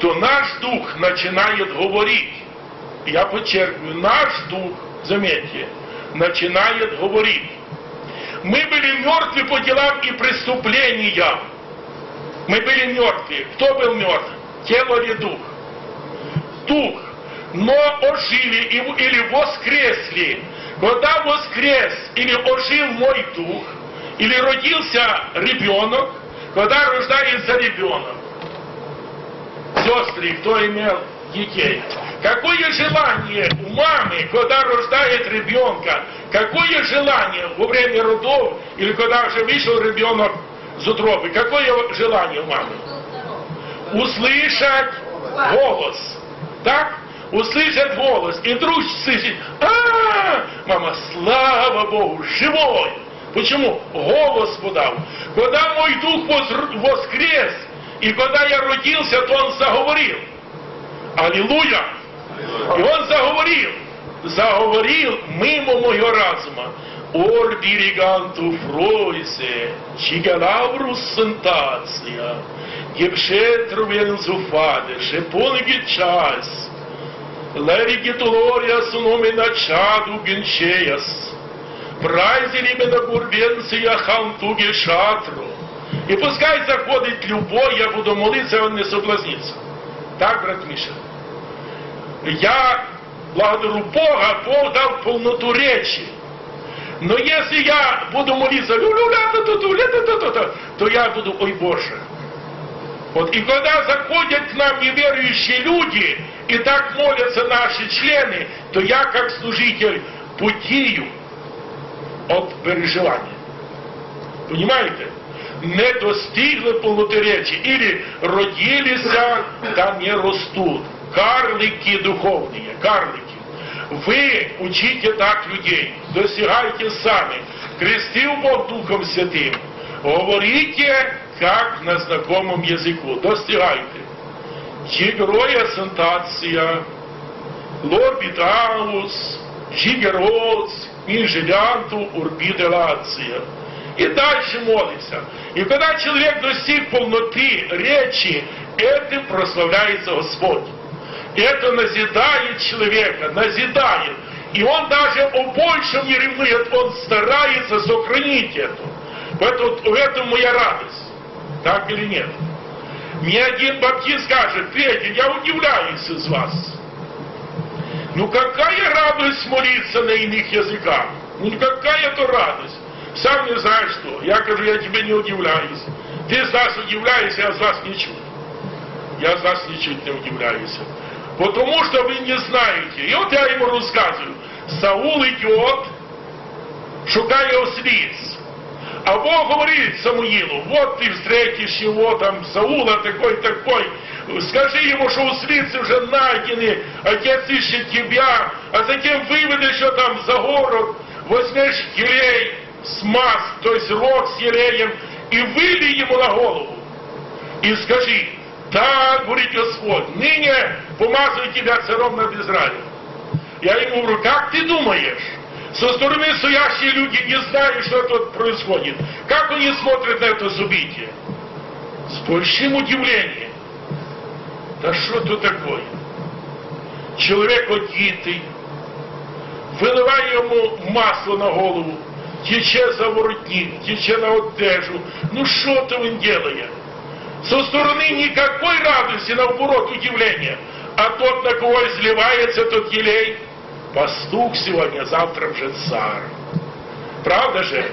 то наш Дух начинает говорить. Я подчеркиваю, наш Дух, заметьте, начинает говорить. Мы были мертвы по делам и преступлениям. Мы были мертвы. Кто был мертв? Тело или Дух? Дух. Но ожили или воскресли. Когда воскрес или ожил мой Дух, или родился ребенок, когда рождается ребенок. Сестры, кто имел детей? Какое желание у мамы, когда рождает ребенка, какое желание во время родов, или когда уже вышел ребенок из утробы, какое желание у мамы? Услышать голос. Так? Услышать голос. И вдруг слышит, мама, слава Богу, живой. Почему? Голос подал. Когда мой Дух воскрес, и когда я родился, то он заговорил. Аллилуйя! И он заговорил мимо моего разума. Ор дириганту фройсе, чигалавру сентация, гепшетру вензуфаде, шепонги час, леригитулория суномена чаду генчеяс, прайзеримена гурбенция хантуге шатру. И пускай заходит любой, я буду молиться, он не соблазнится. Так, брат Миша? Я благодарю Бога, Бог дал полноту речи. Но если я буду молиться, то я буду, ой Боже. Вот. И когда заходят к нам неверующие люди, и так молятся наши члены, то я, как служитель, путею от переживания. Понимаете? Не достигли полноты речи. Или родились, да не растут. Карлики духовные, карлики. Вы учите так людей, достигайте сами. Крестил Бог Духом Святым, говорите, как на знакомом языку, достигайте. Чигроя сентация, лорбитаус, чигероц, инжелянту урбиделация. И дальше молится. И когда человек достиг полноты речи, это прославляется Господь. Это назидает человека, назидает. И он даже о большем не ревнует, он старается сохранить это. В этом моя радость. Так или нет? Мне один баптист скажет, Петя, я удивляюсь из вас. Ну какая радость молиться на иных языках? Никакая то радость. Сам не знаю что. Я говорю, я тебе не удивляюсь. Ты за нас удивляешься, я за нас ничуть. Я за нас ничуть не удивляюсь. Потому что вы не знаете. И вот я ему рассказываю. Саул идет, шукая ослиц. А Бог говорит Самуилу, вот ты встретишь его там, Саула такой-такой, скажи ему, что ослицы уже найдены, отец ищет тебя, а затем выведешь его там за город, возьмешь елей, смаз, то есть рог с елеем, и вылей ему на голову. И скажи, так, говорит Господь, ныне помазываю тебя царем над Израилем. Я ему говорю, как ты думаешь? Со стороны стоящие люди не знают, что тут происходит. Как они смотрят на это событие? С большим удивлением. Да что это такое? Человек одетый, выливая ему масло на голову, тече за воротник, тече на одежду. Ну что то он делает? Со стороны никакой радости, наоборот, удивления. А тот, на кого изливается тот елей, пастух сегодня, завтра уже царь. Правда же?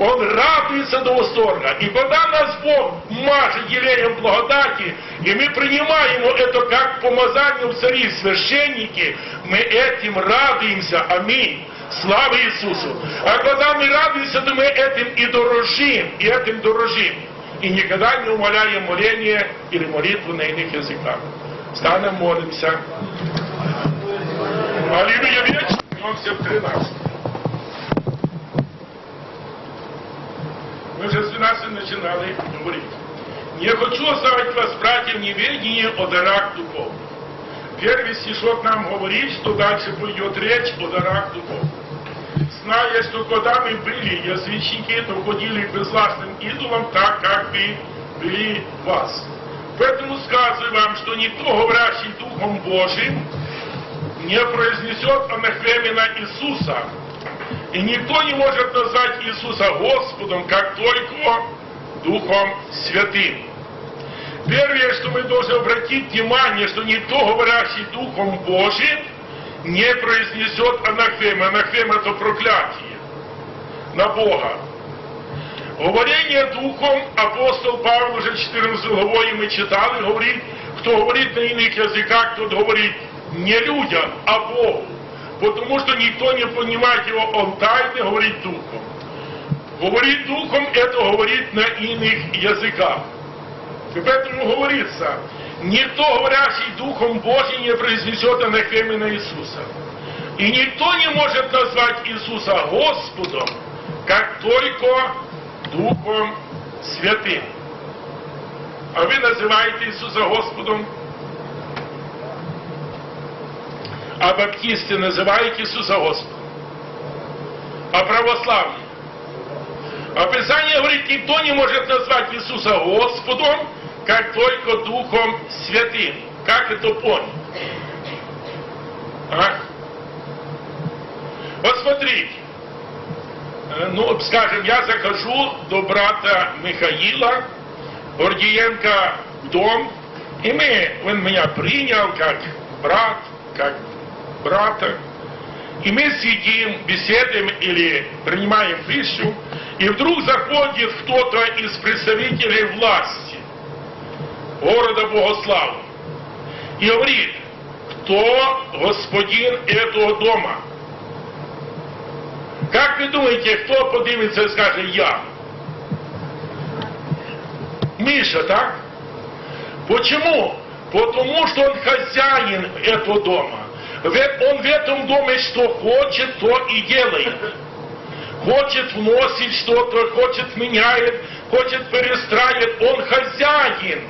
Он радуется до восторга. И когда нас Бог мажет елеем благодати, и мы принимаем это как помазание у царей, священники, мы этим радуемся. Аминь. Слава Иисусу. А когда мы радуемся, то мы этим и дорожим, и этим дорожим. И никогда не умоляем моления или молитву на иных языках. Станем молимся. Аллилуйя, вечер, он всем 13. Мы уже с 12 начинали говорить. Не хочу оставить вас, братья, в неведении о дарах духов. Первый стишок нам говорит, что дальше пойдет речь о дарах духов. Зная, что когда мы были язычники, то ходили к безвластным идолам, так как бы были вас. Поэтому сказываю вам, что никто, говорящий Духом Божиим, не произнесет анахремена Иисуса. И никто не может назвать Иисуса Господом, как только Духом Святым. Первое, что мы должны обратить внимание, что никто, говорящий Духом Божиим, не произнесет анахрема. Анахрема – это проклятие на Бога. Говорение Духом апостол Павел уже 14 главой мы читали, говорит, кто говорит на иных языках, тот говорит не людям, а Богу. Потому что никто не понимает его, он тайно говорит Духом. Говорит Духом, это говорит на иных языках. И поэтому говорится, никто, говорящий Духом Божьим, не произнесет анахремена Иисуса. И никто не может назвать Иисуса Господом, как только Духом Святым. А вы называете Иисуса Господом? А баптисты называют Иисуса Господом. А православные? А Писание говорит, никто не может назвать Иисуса Господом, как только Духом Святым. Как это понять? А? Вот смотрите. Ну, скажем, я захожу до брата Михаила Гордиенко в дом, и он меня принял как брата, и мы сидим, беседуем или принимаем пищу, и вдруг заходит кто-то из представителей власти города Богослава и говорит, кто господин этого дома? Как вы думаете, кто поднимется и скажет «я»? Миша, так? Почему? Потому что он хозяин этого дома. Он в этом доме что хочет, то и делает. Хочет вносить что-то, хочет меняет, хочет перестраивает. Он хозяин.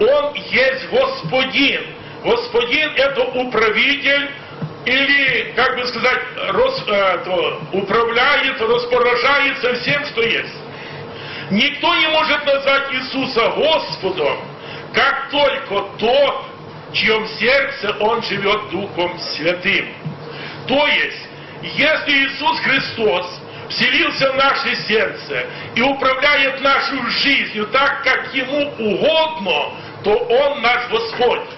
Он есть господин. Господин – это управитель, или, как бы сказать, управляет, распоряжается всем, что есть. Никто не может назвать Иисуса Господом, как только тот, в чьем сердце он живет Духом Святым. То есть, если Иисус Христос вселился в наше сердце и управляет нашей жизнью так, как Ему угодно, то Он наш Господь.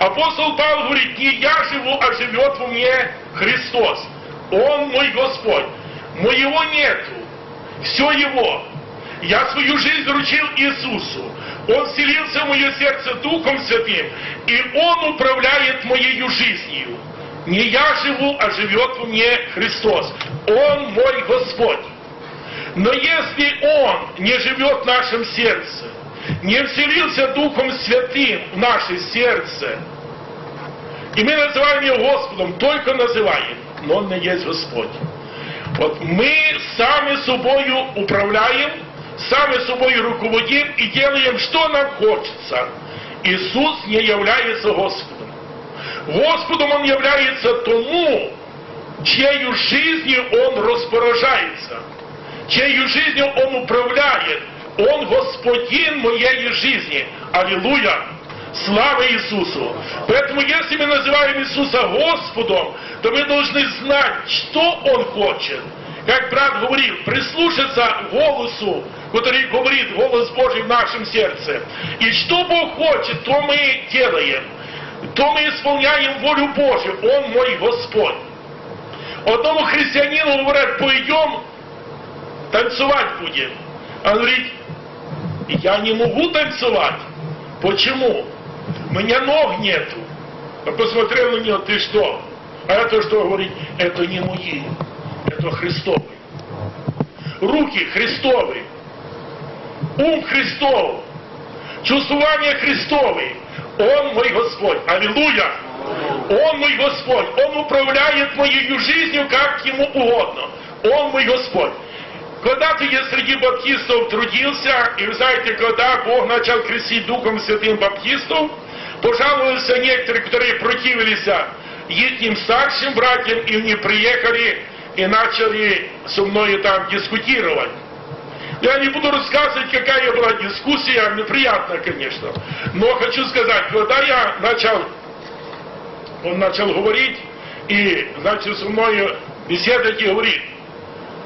Апостол Павел говорит, не я живу, а живет во мне Христос. Он мой Господь. Моего нету. Все Его. Я свою жизнь вручил Иисусу. Он вселился в мое сердце Духом Святым. И Он управляет моей жизнью. Не я живу, а живет во мне Христос. Он мой Господь. Но если Он не живет в нашем сердце, не вселился Духом Святым в наше сердце, и мы называем Его Господом, только называем, но Он не есть Господь. Вот мы сами собою управляем, сами собой руководим и делаем, что нам хочется. Иисус не является Господом. Господом Он является тому, чьей жизнью Он распоряжается, чьей жизнью Он управляет. Он Господин моей жизни. Аллилуйя! Слава Иисусу! Поэтому, если мы называем Иисуса Господом, то мы должны знать, что Он хочет. Как брат говорил, прислушаться голосу, который говорит, голос Божий в нашем сердце. И что Бог хочет, то мы делаем. То мы исполняем волю Божию. Он мой Господь. Одному христианину говорят, пойдем, танцевать будем. Он говорит, я не могу танцевать. Почему? У меня ног нету. Он посмотрел на него, ты что? А это что? Говорит, это не мои, это Христовы. Руки Христовы. Ум Христов. Чувствование Христовы. Он мой Господь. Аллилуйя! Он мой Господь. Он управляет моей жизнью, как Ему угодно. Он мой Господь. Когда-то я среди баптистов трудился, и вы знаете, когда Бог начал крестить Духом Святым баптистов, пожаловались некоторые, которые противились их старшим братьям, и они приехали и начали со мной там дискутировать. Я не буду рассказывать, какая была дискуссия, неприятно, конечно. Но хочу сказать, когда я начал, он начал говорить, и, значит, со мной беседовать и говорит,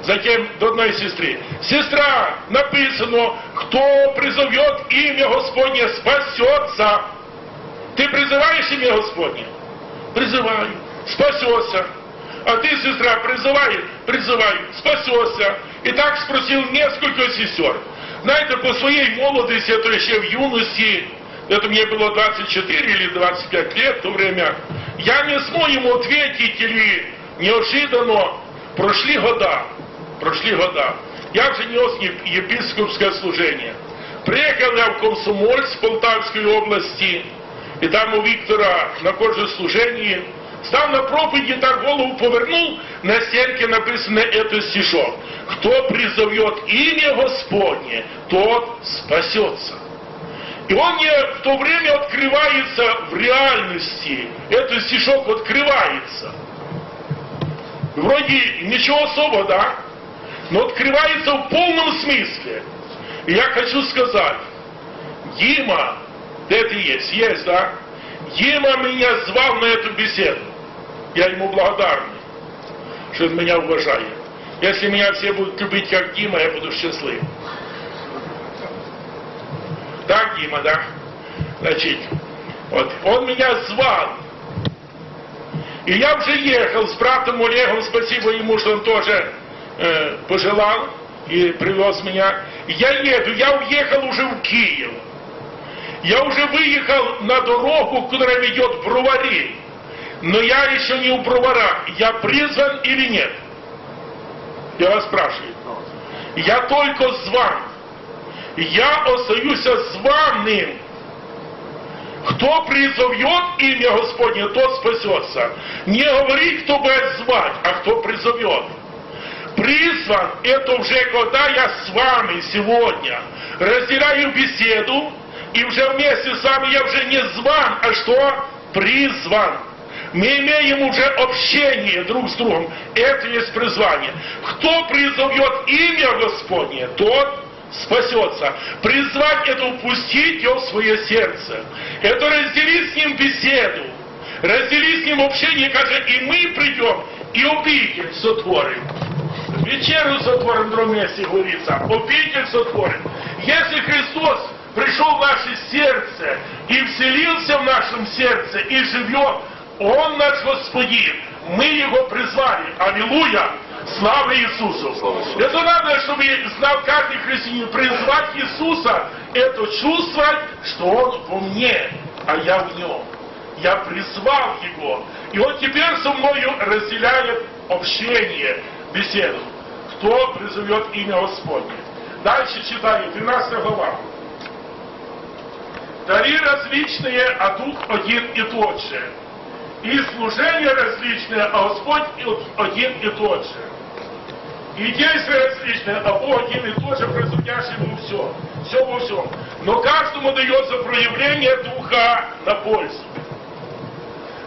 затем до одной сестры. Сестра, написано, кто призовет имя Господне, спасется. Ты призываешь имя Господне? Призываю. Спасется. А ты, сестра, призывай? Призываю. Спасется. И так спросил несколько сестер. Знаете, по своей молодости, это еще в юности, это мне было 24 или 25 лет в то время, я не смог ему ответить или неожиданно. Прошли года. Я же нес епископское служение. Приехал я в Комсомольск Полтавской области, и там у Виктора на кожном служении. Стал на проповеди, так голову повернул, на стенке написано этот стишок. Кто призовет имя Господне, тот спасется. И он мне в то время открывается в реальности. Этот стишок открывается. Вроде ничего особо, да? Но открывается в полном смысле. И я хочу сказать, Дима, где ты есть? Есть, да? Дима меня звал на эту беседу. Я ему благодарен, что он меня уважает. Если меня все будут любить, как Дима, я буду счастлив. Да, Дима, да? Значит, вот, он меня звал. И я уже ехал с братом Олегом, спасибо ему, что он тоже пожелал и привез меня. Я еду, я уехал уже в Киев. Я уже выехал на дорогу, которая ведет в Бровары. Но я еще не в Броварах. Я призван или нет? Я вас спрашиваю. Я только зван. Я остаюсь званым. Кто призовет имя Господне, тот спасется. Не говорит, кто будет звать, а кто призовет. Призван, это уже когда я с вами сегодня разделяю беседу, и уже вместе с вами я уже не зван, а что? Призван. Мы имеем уже общение друг с другом. Это есть призвание. Кто призовет имя Господне, тот спасется. Призвать это упустить его в свое сердце. Это разделить с ним беседу. Разделить с ним общение, как и мы придем и обитель сотворим. Вечеру сотворим, в другом месте говорится. Обитель сотворим. Если Христос пришел в наше сердце и вселился в нашем сердце и живет, Он наш Господин. мы его призвали. Аллилуйя! Слава Иисусу! Слава Иисусу! Это надо, чтобы знал каждый христианин. Призвать Иисуса — это чувствовать, что Он во мне, а я в Нем. Я призвал Его. И Он теперь со мною разделяет общение, беседу. Кто призовет имя Господне? Дальше читаю, 13 глава. Дары различные, а Дух один и тот же. И служение различное, а Господь один и тот же. И действия различные, а Бог один и тот же, производящий ему все. Все во всем. Но каждому дается проявление Духа на пользу.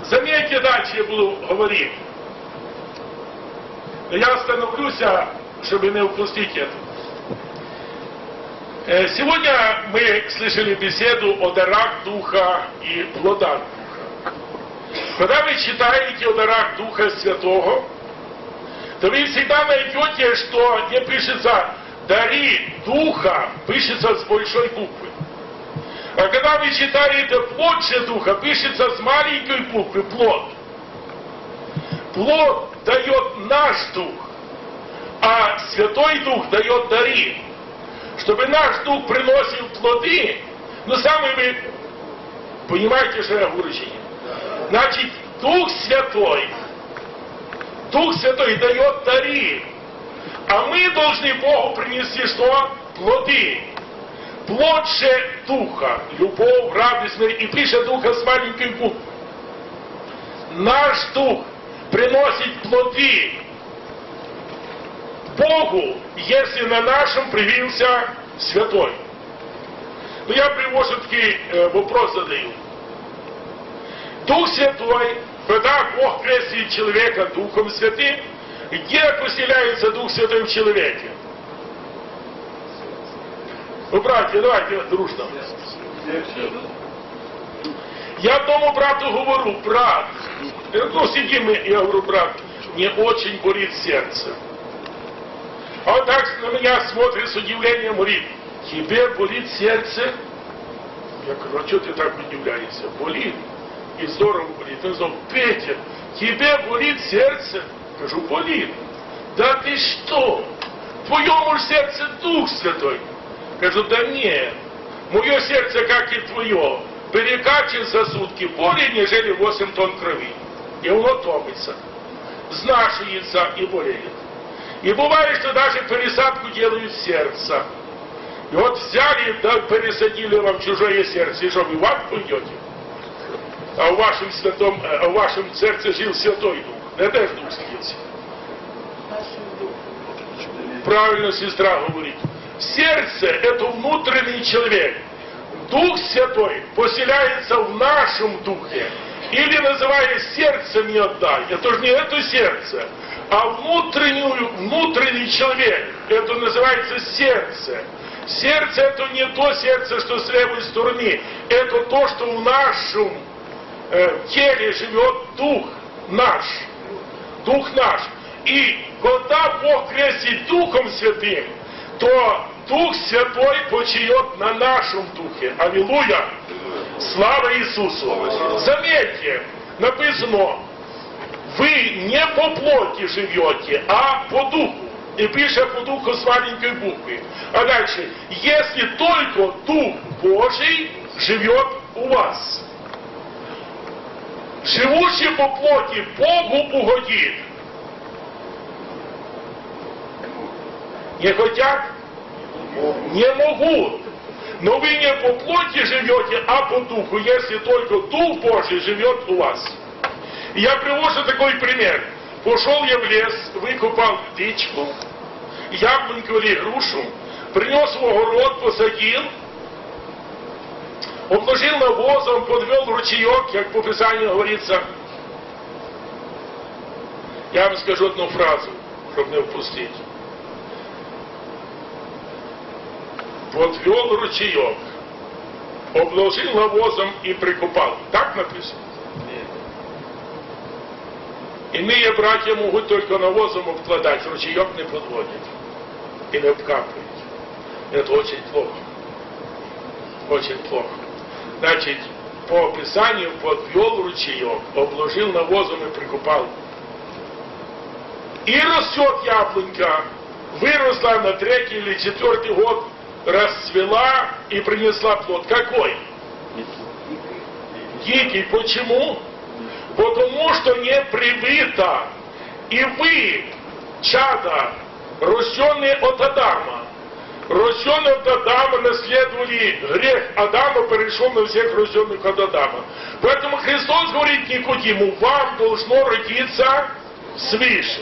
Заметьте, дальше я буду говорить. Я остановлюсь, чтобы не упустить это. Сегодня мы слышали беседу о дарах Духа и плодах Духа. Когда вы читаете о дарах Духа Святого, то вы всегда найдете, что не пишется «дары Духа», пишется с большой буквы. А когда вы читаете «плод же Духа», пишется с маленькой буквы «плод». Плод дает наш Дух, а Святой Дух дает дары. Чтобы наш Дух приносил плоды, но сами вы понимаете, что я говорю. Значит, Дух Святой дает дары, а мы должны Богу принести что? Плоды. Плод же Духа, любовь, радость, и пишет Духа с маленькой буквы. Наш Дух приносит плоды Богу, если на нашем привился Святой. Но я привожу-таки вопрос задаю. Дух Святой, когда Бог крестит человека Духом Святым, где поселяется Дух Святой в человеке? Ну, братья, давайте дружно. Я одному брату говорю: брат, ну сидим, я говорю: брат, мне очень болит сердце. А он так на меня смотрит с удивлением, говорит: тебе болит сердце? Я говорю: а что ты так удивляешься? Болит. И здорово болит. Он сказал: Петя, тебе болит сердце? Я говорю: болит. Да ты что? В твоем сердце Дух Святой. Я говорю: да нет, мое сердце, как и твое, перекачан за сутки более, нежели 8 тонн крови. И оно томится, знашивается и болеет. И бывает, что даже пересадку делают сердце. И вот взяли, да пересадили вам чужое сердце, и что, вы в ад пойдете? А в вашем сердце жил Святой Дух. Это же Дух сидится. Правильно сестра говорит. Сердце – это внутренний человек. Дух Святой поселяется в нашем духе. Или называя сердцем не отдай. Это же не это сердце, а внутренний человек. Это называется сердце. Сердце – это не то сердце, что с левой стороны. Это то, что в нашем теле живет Дух наш. Дух наш. И когда Бог крестит Духом Святым, то Дух Святой почиет на нашем Духе. Аллилуйя! Слава Иисусу! Заметьте, написано: вы не по плоти живете, а по Духу. И пишет по Духу с маленькой буквы. А дальше: если только Дух Божий живет у вас. Живущий по плоти Богу угодит. Не хотят? Не могут. Но вы не по плоти живете, а по Духу, если только Дух Божий живет у вас. Я привожу такой пример. Пошел я в лес, выкопал дичку, яблоньку или грушу, принес в огород, посадил, обложил навозом, подвел ручеек, как по Писанию говорится. Я вам скажу одну фразу, чтобы не упустить. Подвел ручеек, обложил навозом и прикопал. Так написано? Нет. Иные братья могут только навозом обкладать, ручеек не подводит и не обкапывает. Это очень плохо. Очень плохо. Значит, по Писанию подвел ручеек, обложил навозом и прикопал. И растет яблонька, выросла на третий или четвертый год, расцвела и принесла плод. Какой? Дикий. Почему? Потому что не привито. И вы, чада, рожденные от Адама. Рожденные от Адама наследовали грех Адама, перешел на всех рожденных от Адама. Поэтому Христос говорит Никодиму, вам должно родиться свыше.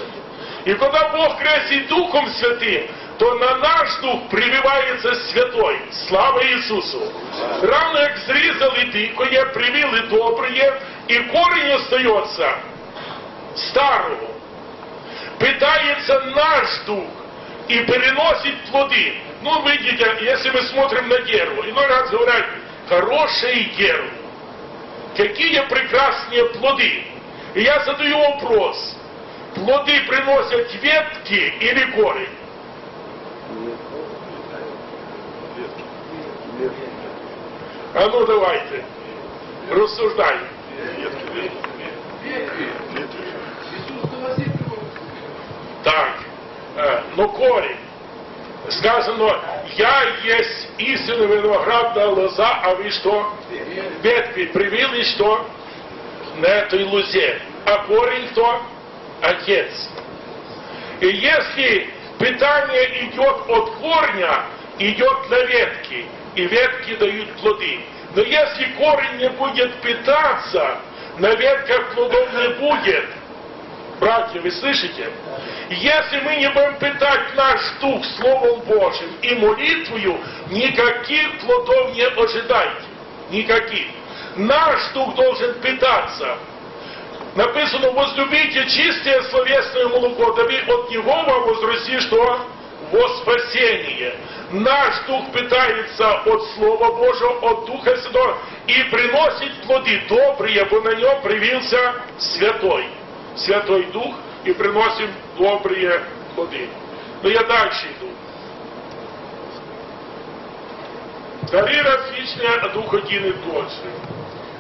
И когда Бог крестит Духом Святым, то на наш Дух прививается Святой. Слава Иисусу! Равно как срезали дикое, привили доброе, и корень остается старого. Питается наш Дух и переносит плоды. Ну, видите, если мы смотрим на дерево, иной раз говорят, хорошее дерево, какие прекрасные плоды. И я задаю вопрос, плоды приносят ветки или корень? А ну давайте, рассуждаем. Так, но корень. Сказано, я есть истинный виноградная лоза, а вы что? Ветви привили, что? На этой лозе. А корень кто? Отец. И если питание идет от корня, идет на ветки, и ветки дают плоды. Но если корень не будет питаться, на ветках плодов не будет. Братья, вы слышите? Если мы не будем питать наш дух Словом Божьим и молитвою, никаких плодов не ожидайте. Никаких. Наш дух должен питаться. Написано, возлюбите чистое словесное молоко, да вы от него вам возрасти, что? Во спасение. Наш дух питается от Слова Божьего, от Духа Святого и приносит плоды добрые, бо на нем привился Святой. Святой Дух и приносим добрые плоды. Но я дальше иду. Дары различные, а Дух один и тот же.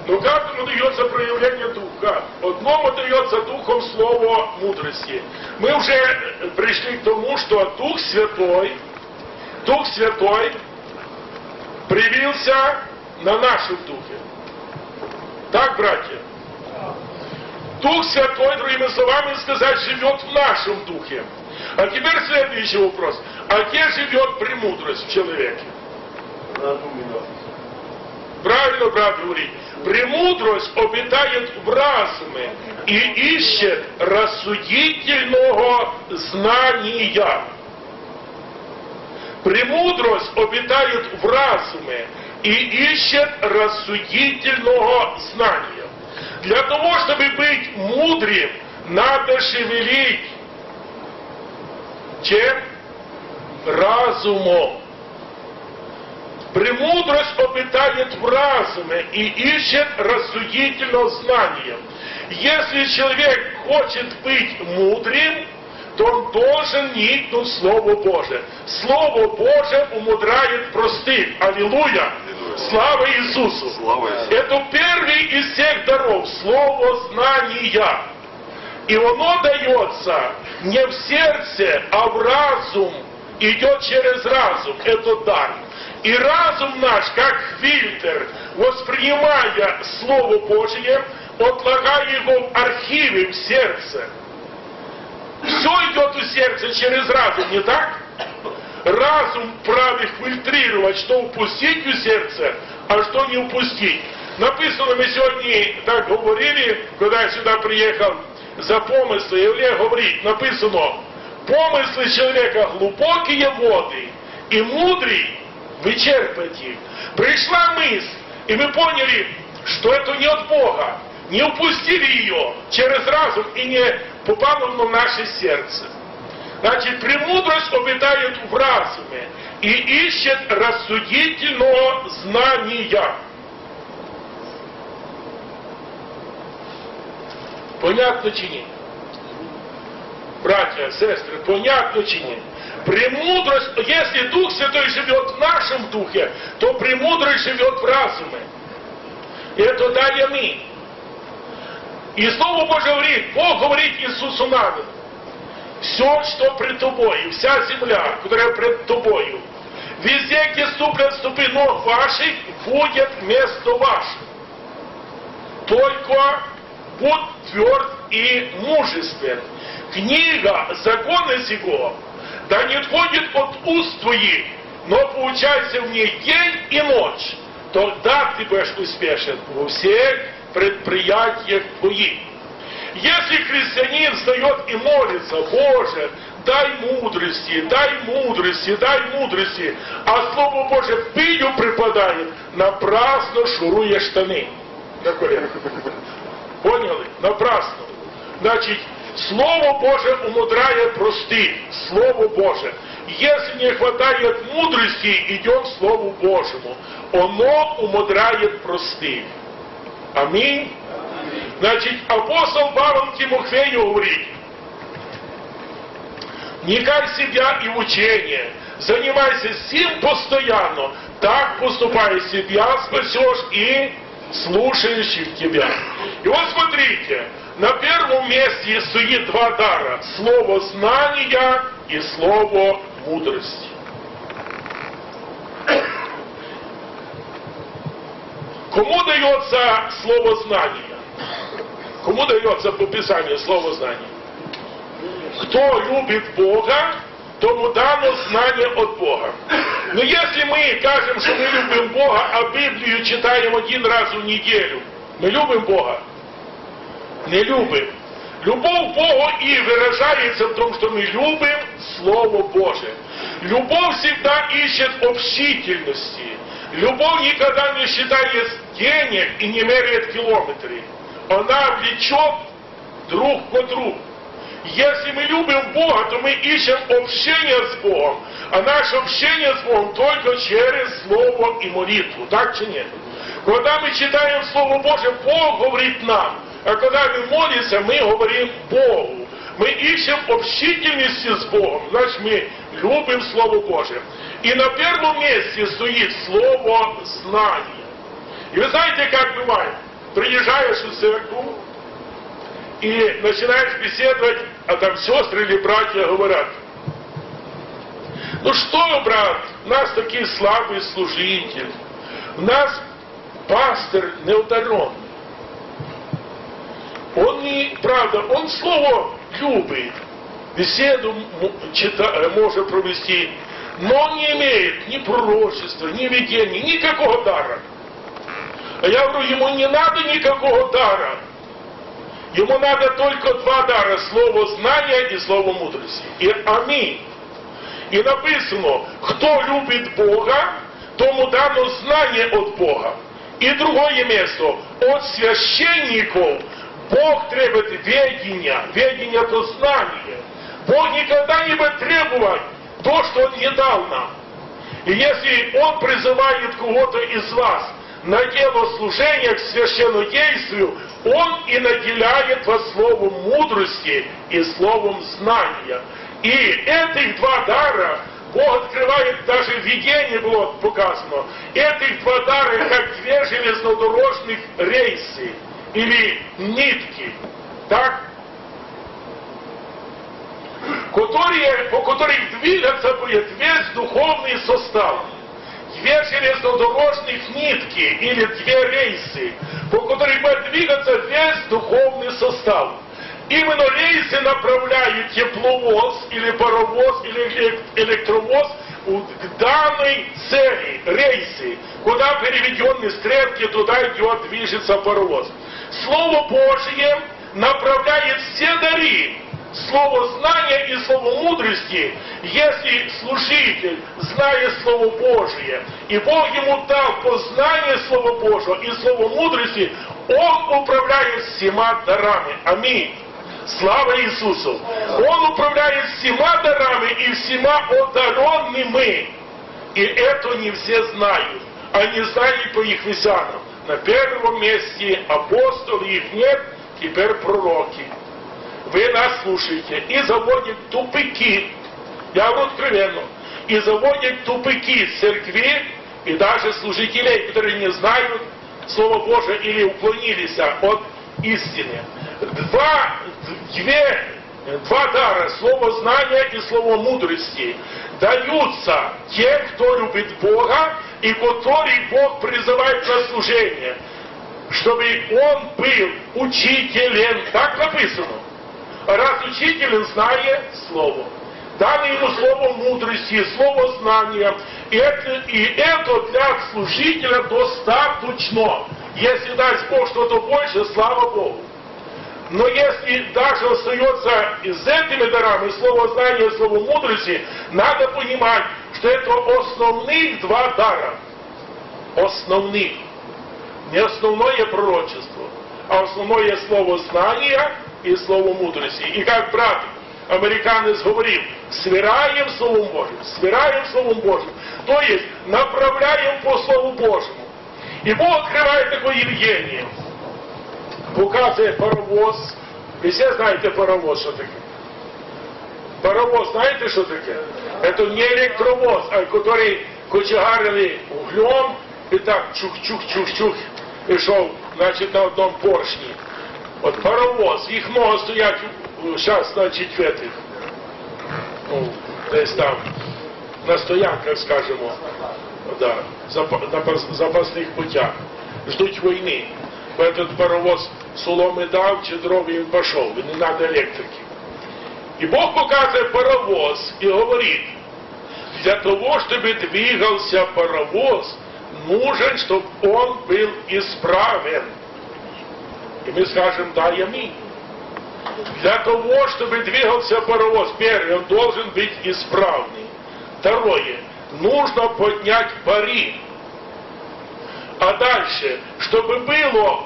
Но каждому дается проявление Духа. Одному дается Духом слово мудрости. Мы уже пришли к тому, что Дух Святой привился на нашем Духе. Так, братья? Дух Святой, другими словами сказать, живет в нашем Духе. А теперь следующий вопрос. А где живет премудрость в человеке? Правильно, брат говорит. Премудрость обитает в разуме и ищет рассудительного знания. Премудрость обитает в разуме и ищет рассудительного знания. Для того, чтобы быть мудрым, надо шевелить чем? Разумом. Премудрость обитает в разуме и ищет рассудительного знания. Если человек хочет быть мудрым, то он должен никнуть Слово Божие. Слово Божие умудряет простых. Аллилуйя! Слава Иисусу! Слава Иисусу! Это первый из всех даров. Слово знания. И оно дается не в сердце, а в разум. Идет через разум. Это дар. И разум наш, как фильтр, воспринимая Слово Божие, отлагая его в архиве, в сердце. Все идет у сердца через разум, не так? Разум вправе фильтрировать, что упустить у сердца, а что не упустить. Написано, мы сегодня так говорили, когда я сюда приехал за помыслы, и Олег говорит, написано, помыслы человека глубокие воды, и мудрый вычерпает их. Пришла мысль, и мы поняли, что это не от Бога. Не упустили ее через разум и не попало в наше сердце. Значит, премудрость обитает в разуме и ищет рассудительного знания. Понятно чи ні? Братья, сестры, понятно чи ні? Премудрость, если Дух Святой живет в нашем Духе, то премудрость живет в разуме. И это дали мы. И Слово Божие говорит, Бог говорит Иисусу Навину. все, что пред тобою, вся земля, которая пред тобою, везде, где ступят ступы ног ваших, будет место ваше. Только будь тверд и мужествен. Книга закона сего, да не отходит от уст твоих, но поучайся в ней день и ночь. Тогда ты будешь успешен во всех предприятиях твоих. Если христианин встает и молится: Боже, дай мудрости, дай мудрости, дай мудрости, а слово Божие пылью припадает, напрасно шуруя штаны. Такое. Поняли? Напрасно. Значит, Слово Божие умудряет простых. Слово Божие. Если не хватает мудрости, идем к Слову Божьему. Оно умудряет простых. Аминь. Значит, апостол Павел Тимофею говорит: не кай себя и учение, занимайся всем постоянно, так поступай себя, спасешь и слушающих тебя. И вот смотрите, на первом месте стоит два дара: слово знания и слово мудрости. Кому дается слово знания? Кому дается по Писанию слово знания? Кто любит Бога, тому дано знание от Бога. Но если мы кажем, что мы любим Бога, а Библию читаем один раз в неделю, мы любим Бога? Не любим. Любовь к Богу и выражается в том, что мы любим Слово Божие. Любовь всегда ищет общительности. Любовь никогда не считает денег и не меряет километры. Она влечет друг к другу. Если мы любим Бога, то мы ищем общение с Богом. А наше общение с Богом только через Слово и молитву. Так или нет? Когда мы читаем Слово Божие, Бог говорит нам. А когда мы молимся, мы говорим Богу. Мы ищем общительности с Богом. Значит, мы любим Слово Божие. И на первом месте стоит слово знание. И вы знаете, как бывает? Приезжаешь в церковь, и начинаешь беседовать, а там сестры или братья говорят: ну что, брат, у нас такие слабые служители, у нас пастор неударенный. Он не, правда, он слово любит, беседу может провести, но он не имеет ни пророчества, ни видения, никакого дара. А я говорю, ему не надо никакого дара. Ему надо только два дара: слово знания и слово мудрости. И аминь. И написано: кто любит Бога, тому дано знание от Бога. И другое место: от священников Бог требует ведения. Ведение — это знание. Бог никогда не будет требовать то, что Он не дал нам. И если Он призывает кого-то из вас на дело служения к священнодействию, Он и наделяет вас словом мудрости и словом знания. И этих два дара Бог открывает, даже в видении было показано, этих два дара как две железнодорожных рельсы или нитки, так? По которых двигаться будет весь духовный состав. Две железнодорожных нитки или две рельсы, по которым будет двигаться весь духовный состав. Именно рельсы направляют тепловоз или паровоз или электровоз к данной цели, рельсы. Куда переведены стрелки, туда идет, движется паровоз. Слово Божье направляет все дары. Слово знания и слово мудрости. Если служитель знает Слово Божие, и Бог ему дал познание Слова Божьего и Слово мудрости, Он управляет всеми дарами. Аминь. Слава Иисусу! Он управляет всеми дарами и всеми одаренными. И это не все знают. Они знали по их весянам. На первом месте апостолы, их нет, теперь пророки. Вы нас слушаете и заводит тупики. Я вам откровенно. И заводит тупики церкви и даже служителей, которые не знают Слова Божия или уклонились от истины. Две Два дара, слово знания и слово мудрости, даются те, кто любит Бога и который Бог призывает на служение, чтобы он был учителем. Так написано. Раз учитель, знает слово. Дали ему слово мудрости, слово знания. И это для служителя достаточно. Если даст Бог что-то больше, слава Богу. Но если даже остается с этими дарами слово знания и слово мудрости, надо понимать, что это основных два дара. Основных. Не основное пророчество, а основное слово знания и слово мудрости. И как брат американец говорил, свираем Словом Божьим, свираем Словом Божьим. То есть направляем по Слову Божьему. И Бог открывает такое явление. Показывает паровоз. Вы все знаете паровоз, что такое? Паровоз, знаете, что такое? Это не электровоз, а который кочегарили углем, и так чух-чух-чух-чух, и шел, значит, на одном поршне. Вот паровоз, их много стоять сейчас, значит, в этих, ну, то есть там, на стоянках, скажем, да, запасных путях, ждут войны. Этот паровоз соломы дал, чи дров, и он пошел, и не надо электрики. И Бог показывает паровоз и говорит, для того, чтобы двигался паровоз, нужен, чтобы он был исправен. И мы скажем, да, аминь. Для того, чтобы двигался паровоз, первый, он должен быть исправный. Второе, нужно поднять пари. А дальше, чтобы было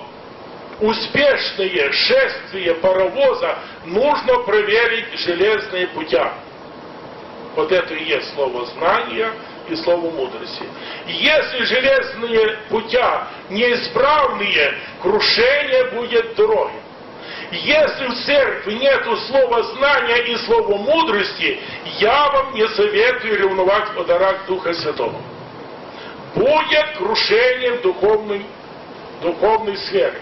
успешное шествие паровоза, нужно проверить железные путя. Вот это и есть слово знания и слово мудрости. Если железные путя неисправные, крушение будет дороги. Если в церкви нету слова знания и слова мудрости, я вам не советую ревновать о дарах Духа Святого. Будет крушением духовной сферы,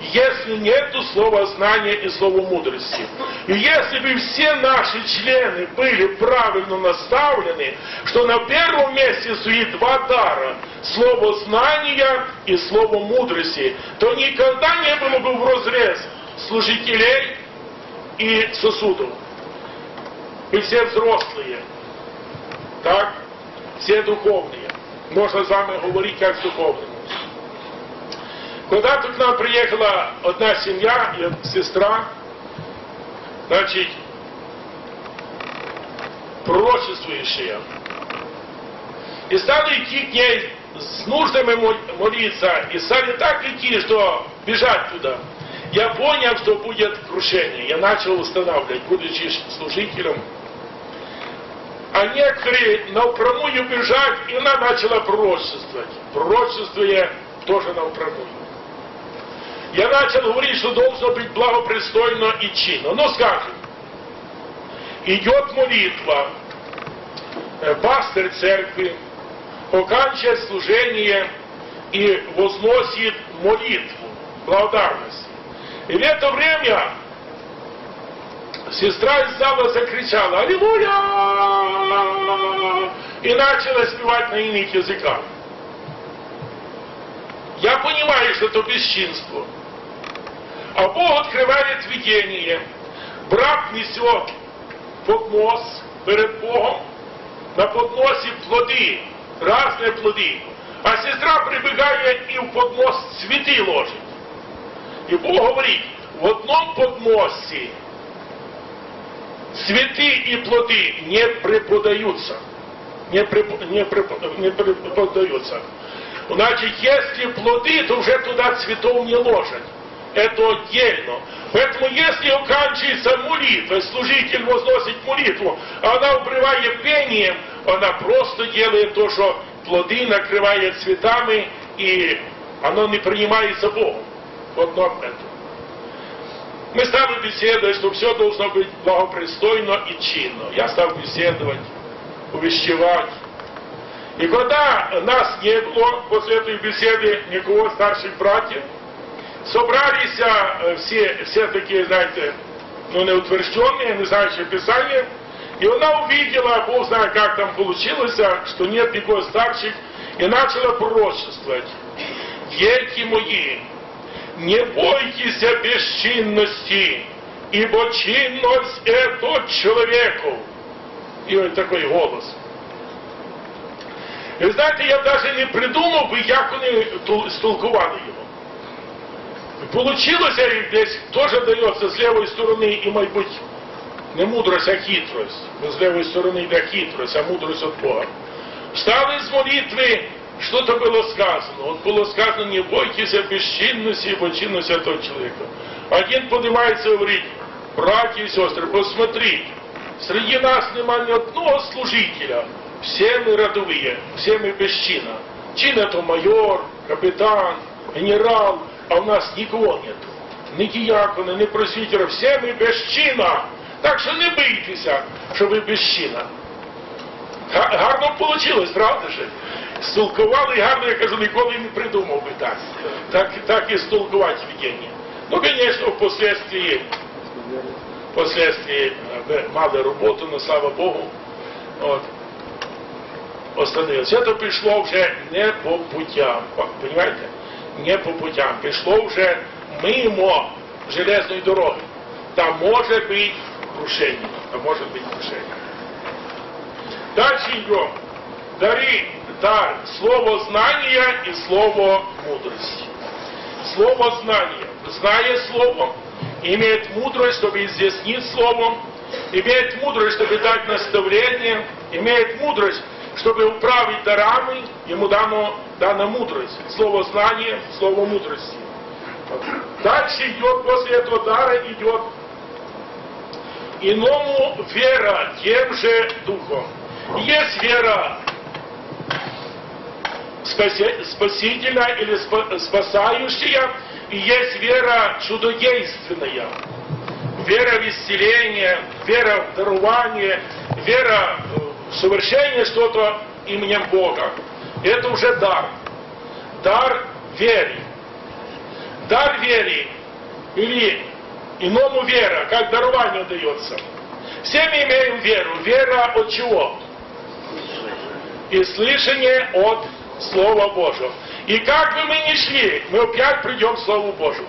если нету слова знания и слова мудрости. И если бы все наши члены были правильно наставлены, что на первом месте стоит два дара, слово знания и слово мудрости, то никогда не было бы в разрез служителей и сосудов. Мы все взрослые, так? Все духовные. Можно с вами говорить как с духовным. Когда-то к нам приехала одна семья, сестра, значит, пророчествующая. И стали идти к ней с нуждами молиться, и стали так идти, что бежать туда. Я понял, что будет крушение. Я начал устанавливать, будучи служителем. А некоторые напрямую бежать, и она начала пророчествовать. Пророчествуя тоже напрямую. Я начал говорить, что должно быть благопристойно и чинно. Но скажем, идет молитва, пастырь церкви оканчивает служение и возносит молитву, благодарность. И в это время сестра из зала закричала «Аллилуйя!» и начала спевать на иных языках. Я понимаю, что это бесчинство. А Бог открывает видение. Брат несет поднос перед Богом, на подносе плоды, разные плоды. А сестра прибегает и в поднос цветы ложит. И Бог говорит, в одном подносе цветы и плоды не преподаются. Не преподаются. Значит, если плоды, то уже туда цветов не ложат. Это отдельно. Поэтому, если оканчивается молитва, служитель возносит молитву, а она убрывает пением, она просто делает то, что плоды накрывает цветами, и оно не принимается Богом. Вот нам это. Мы стали беседовать, что все должно быть благопристойно и чинно. Я стал беседовать, увещевать. И когда нас не было после этой беседы, никого старших братьев, собрались все такие, знаете, но неутвержденная, не знающая Писания. И она увидела, Бог знает, как там получилось, что нет никакой старших, и начала пророчествовать. «Дети мои, не бойтесь бесчинности, ибо чинность это человеку». И вот такой голос. И вы знаете, я даже не придумал бы, как они столковали его. Получилось, и здесь тоже дается с левой стороны и, может быть, не мудрость, а хитрость. Но с левой стороны да хитрость, а мудрость от Бога. Встал из молитвы, что-то было сказано. Вот было сказано, не бойтесь бесчинности, ибо чинность от человека. Один поднимается и говорит, братья и сестры, посмотрите, среди нас нема ни одного служителя. Все мы родовые, все мы без чина. Чин это майор, капитан, генерал, а у нас никого нет. Ни диакона, ни просвитера, все мы без чина. Так что не бойтесь, что вы без чина. Гарно получилось, правда же? Столкували гарно, я кажу, ніколи не придумал бы так. Так и столковать видение. Ну, конечно, впоследствии мали работу, но слава Богу. Вот. Остановилось. Это пришло уже не по путям, понимаете? Не по путям. Пришло уже мимо железной дороги. Там может быть крушение. Дальше идем. Дар слово знания и слово мудрости. Слово знания. Зная слово, имеет мудрость, чтобы изъяснить словом, имеет мудрость, чтобы дать наставление, имеет мудрость, чтобы управить дарами, ему дана мудрость. Слово знание, слово мудрости. Дальше идет, после этого дара идет иному вера тем же духом. Есть вера спасительная или спасающая, и есть вера чудодейственная. Вера в исцеление, вера в дарование, вера совершение что-то именем Бога. Это уже дар. Дар веры. Дар веры или иному вера, как дарование дается. Все мы имеем веру. Вера от чего? И слышание от Слова Божьего. И как бы мы ни шли, мы опять придем к Слову Божьему.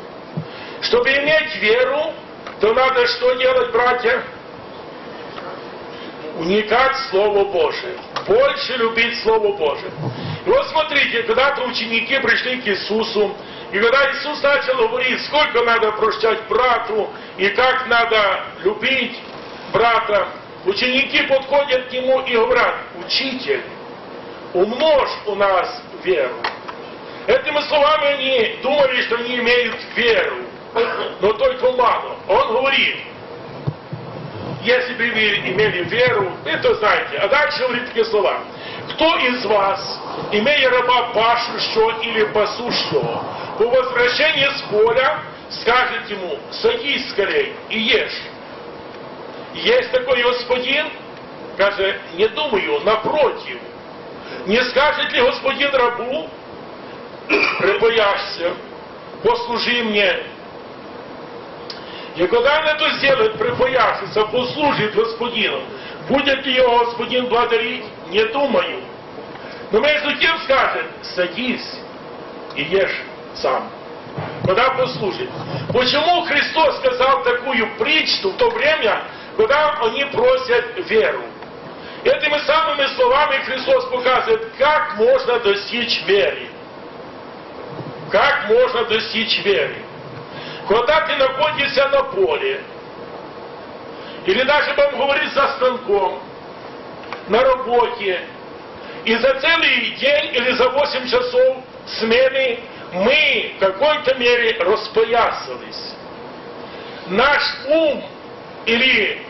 Чтобы иметь веру, то надо что делать, братья? Уникать Слово Божие. Больше любить Слово Божие. И вот смотрите, когда-то ученики пришли к Иисусу, и когда Иисус начал говорить, сколько надо прощать брату, и как надо любить брата, ученики подходят к Нему и говорят, «Учитель, умножь у нас веру». Этими словами они думали, что они имеют веру, но только мало. Он говорит, если бы вы имели веру, это знаете. А дальше говорит такие слова. Кто из вас, имея раба пашущего или пасущего, по возвращении с поля, скажет ему, садись скорей и ешь. Есть такой господин, каже, не думаю, напротив. Не скажет ли господин рабу, припаяшься, послужи мне. И когда он это сделает, припаяшется, послужит Господину, будет ли его Господин благодарить? Не думаю. Но между тем скажет, садись и ешь сам. Когда послужит. Почему Христос сказал такую притчу в то время, когда они просят веру? Этими самыми словами Христос показывает, как можно достичь веры. Как можно достичь веры? Когда ты находишься на поле, или даже, будем говорить, за станком, на работе, и за целый день или за 8 часов смены мы в какой-то мере распоясались. Наш ум или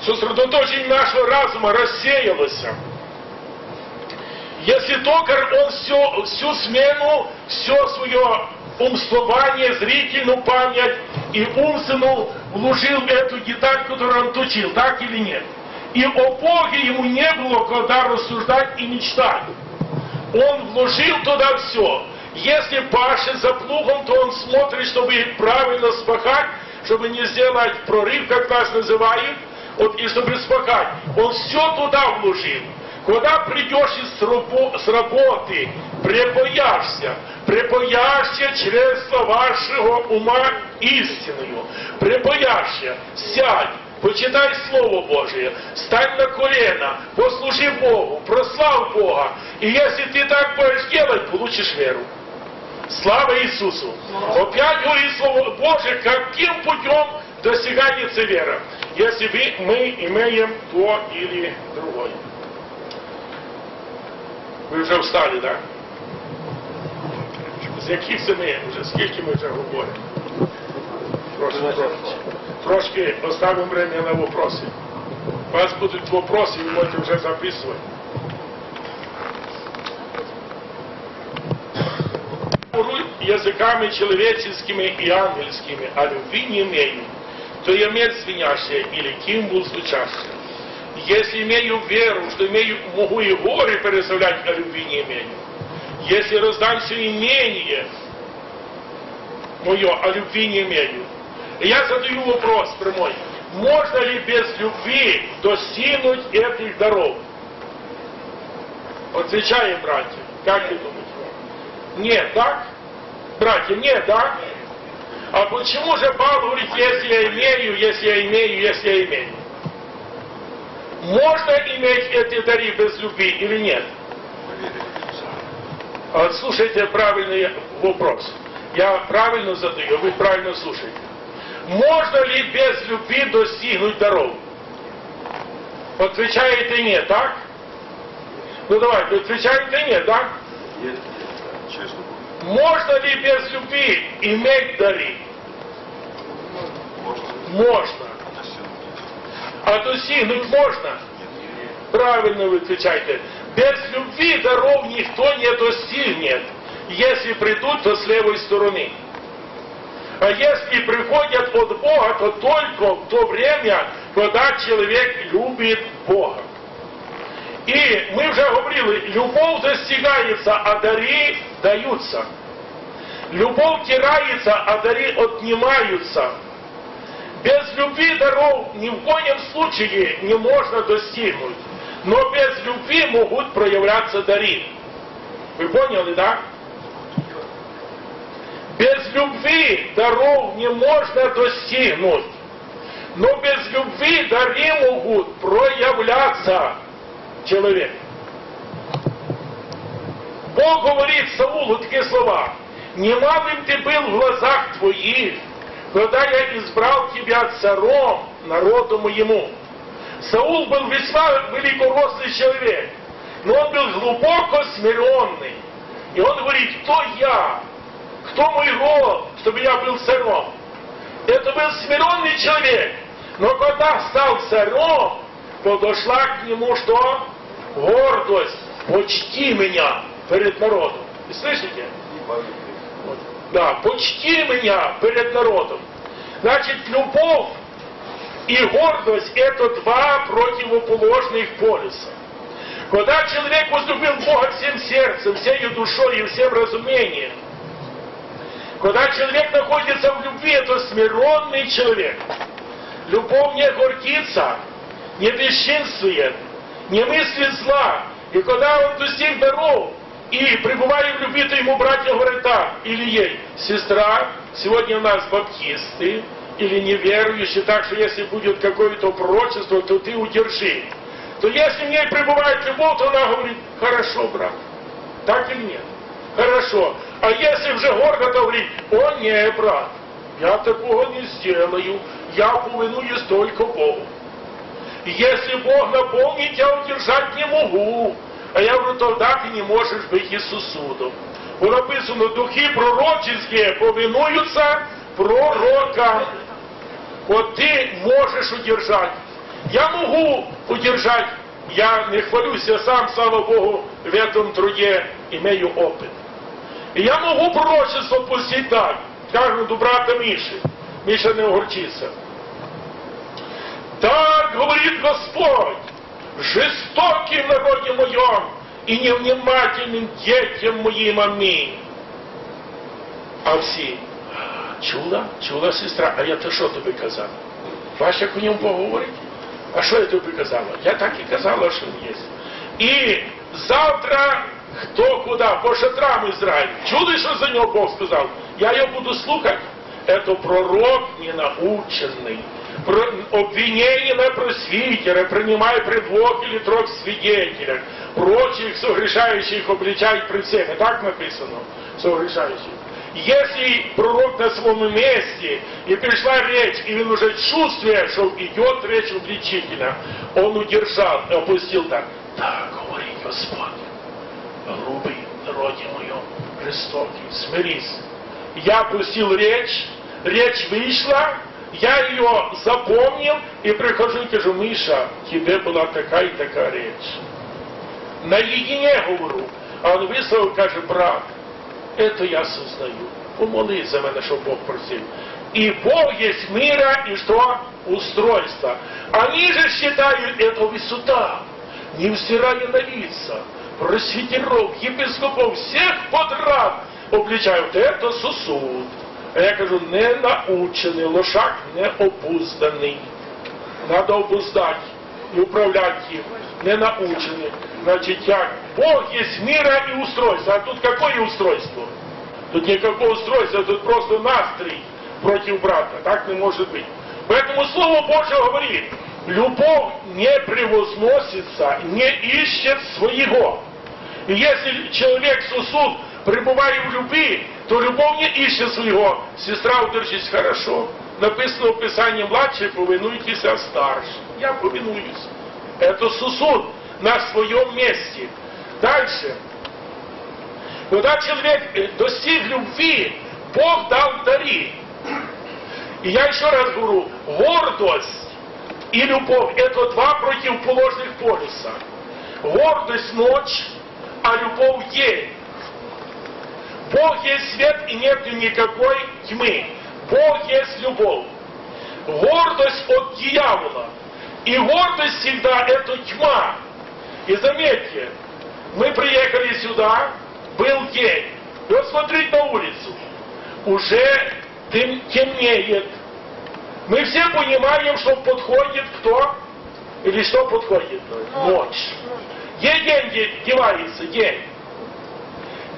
сосредоточение нашего разума рассеялся. Если токарь, он всю смену, все свое умствование, зрительную память и умственную вложил в эту деталь, которую он точил, так или нет. И о Боге ему не было когда рассуждать и мечтать. Он вложил туда все. Если пашет за плугом, то он смотрит, чтобы правильно спахать, чтобы не сделать прорыв, как нас называют, вот, и чтобы спахать. Он все туда вложил. Когда придешь с работы, препояшься через вашего ума истинную, препояшься, сядь, почитай Слово Божие, стань на колено, послужи Богу, прославь Бога. И если ты так будешь делать, получишь веру. Слава Иисусу! Опять говорит Слово Божие, каким путем достигается вера, если мы имеем то или другое. Вы уже встали, да? С яких сыны уже, сколько мы уже говорим? Трошки оставим время на вопросы. У вас будут вопросы, вы можете уже записывать. Языками человеческими и ангельскими, а любви не имею, то я мед звенящий или кимбул стучащий. Если имею веру, что могу и горы переставлять, а любви не имею. Если раздам все имение мое, а любви не имею. И я задаю вопрос прямой. Можно ли без любви достигнуть этих даров? Отвечаем, братья. Как вы думаете? Нет, так? Братья, нет, да? А почему же Павел говорит, если я имею? Можно иметь эти дары без любви или нет? Слушайте правильный вопрос. Я правильно задаю, вы правильно слушаете. Можно ли без любви достигнуть даров? Отвечаете нет, так? Ну давайте, отвечаете нет, да? Нет, честно. Можно ли без любви иметь дары? Можно. А достигнуть можно? Правильно вы отвечаете. Без любви даров никто не достигнет, если придут, то с левой стороны. А если приходят от Бога, то только в то время, когда человек любит Бога. И мы уже говорили, любовь достигается, а дары даются. Любовь теряется, а дары отнимаются. Без любви даров ни в коем случае не можно достигнуть. Но без любви могут проявляться дары. Вы поняли, да? Без любви даров не можно достигнуть. Но без любви дары могут проявляться. Человек. Бог говорит Саулу такие слова. Немалым ты был в глазах твоих, когда я избрал тебя царом, народу моему. Саул был весьма великорослый человек, но он был глубоко смиренный. И он говорит, кто я? Кто мой род, чтобы я был царом? Это был смиренный человек, но когда стал царем, подошла к нему что? Гордость. Почти меня перед народом. Вы слышите? Вот. Да, почти меня перед народом. Значит, любовь и гордость – это два противоположных полюса. Когда человек возлюбил Бога всем сердцем, всей душой и всем разумением, когда человек находится в любви, это смиренный человек. Любовь не гордится, не бесчинствует, не мыслит зла. И когда он достиг даров и пребывает в любви, то ему братья говорят так, или ей, сестра, сегодня у нас баптисты, или неверующие, так что если будет какое-то пророчество, то ты удержи. То если в ней пребывает любовь, то она говорит, хорошо, брат, так или нет? Хорошо. А если уже гордо, то говорит, о, не, брат, я такого не сделаю, я повинуюсь только Богу. Если Бог наполнит, я удержать не могу. А я говорю, тогда ты не можешь быть Иисусудом. Вот написано, духи пророческие повинуются пророкам. Вот ты можешь удержать. Я могу удержать. Я не хвалюсь, я сам, слава Богу, в этом труде имею опыт. И я могу пророчество пустить так. Скажем, до брата Миши. Миша не огорчится. Так говорит Господь, жестоким народе моем и невнимательным детям моим, аминь. А все. чула сестра, а я-то що тобі казав? Бачиш, як у ньому Бог говорить? А що я тобі казала? Я так і казала, що він є. І завтра хто куди, по шатрам Ізраїль. Чули, що за нього Бог сказав? Я його буду слухати. Это пророк ненаученный. Обвинение на просвитера, принимай при двух или трех свидетелях. Прочих согрешающих обличай при всех. И так написано, согрешающих. Если пророк на своем месте, и пришла речь, и он уже чувствует, что идет речь обличительно, он удержал, опустил так. Так говорит Господь, грубый народе моем, жестокий, смирись. Я пустил речь вышла, я ее запомнил, и прихожу и кажу, Миша, тебе была такая и такая речь. Наедине говорю, а он выслал, каже, брат, это я сознаю, помолись за меня, чтобы Бог просил. И Бог есть мира, и что? Устройство. Они же считают это высота, невзирая на лица, просвитеров, епископов, всех подряд. Обличають, це сусуд. А я кажу, не научений, лошак не обузданий. Треба обуздати і управляти їм. Не научений. Значить, як Бог є міра і устройство. А тут яке устройство? Тут ніякого устройства, тут просто настрій проти брата. Так не може бути. Тому Слово Боже говорить, любов не превозноситься, не іщет свого. І якщо чоловік сусуд, пребывая в любви, то любовь не ищет своего. Сестра, удержись хорошо. Написано в Писании, младшие, повинуйтесь старшим. Я повинуюсь. Это сосуд на своем месте. Дальше. Когда человек достиг любви, Бог дал дары. И я еще раз говорю, гордость и любовь – это два противоположных полюса. Гордость – ночь, а любовь – день. Бог есть свет, и нет никакой тьмы. Бог есть любовь. Гордость от дьявола. И гордость всегда это тьма. И заметьте, мы приехали сюда, был день. И вот смотрите на улицу. Уже темнеет. Мы все понимаем, что подходит кто? Или что подходит? Ночь. Где день девается? День.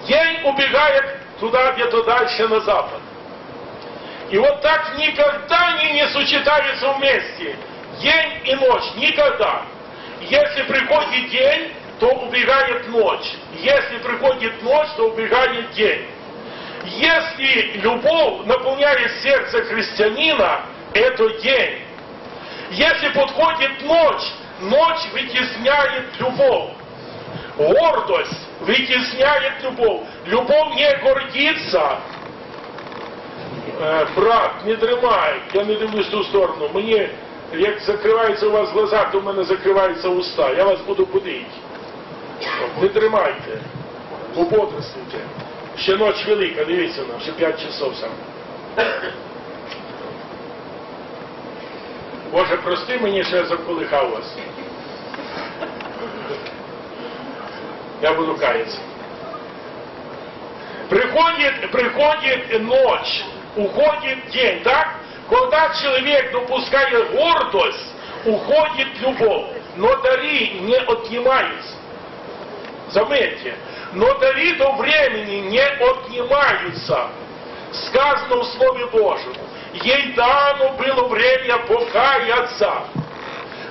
День убегает туда, где-то дальше, на запад. И вот так никогда они не сочетаются вместе. День и ночь. Никогда. Если приходит день, то убегает ночь. Если приходит ночь, то убегает день. Если любовь наполняет сердце христианина, это день. Если подходит ночь, ночь вытесняет любовь. Гордость вытесняет любовь. Любовь не гордится. Брат, не дремай. Я не дивлюсь в ту сторону. Мне, як закриваються у вас глаза, то в мене закриваються уста. Я вас буду будити. Не дремайте. Пободрствуйте. Ще ніч велика, дивіться нам, ще 5 часов саме. Боже, прости мені, що я заколихав вас. Я буду каяться. Приходит ночь, уходит день, так? Когда человек допускает гордость, уходит любовь. Но дары не отнимаются. Заметьте, но дары до времени не отнимаются. Сказано в Слове Божьем. Ей дано было время покаяться.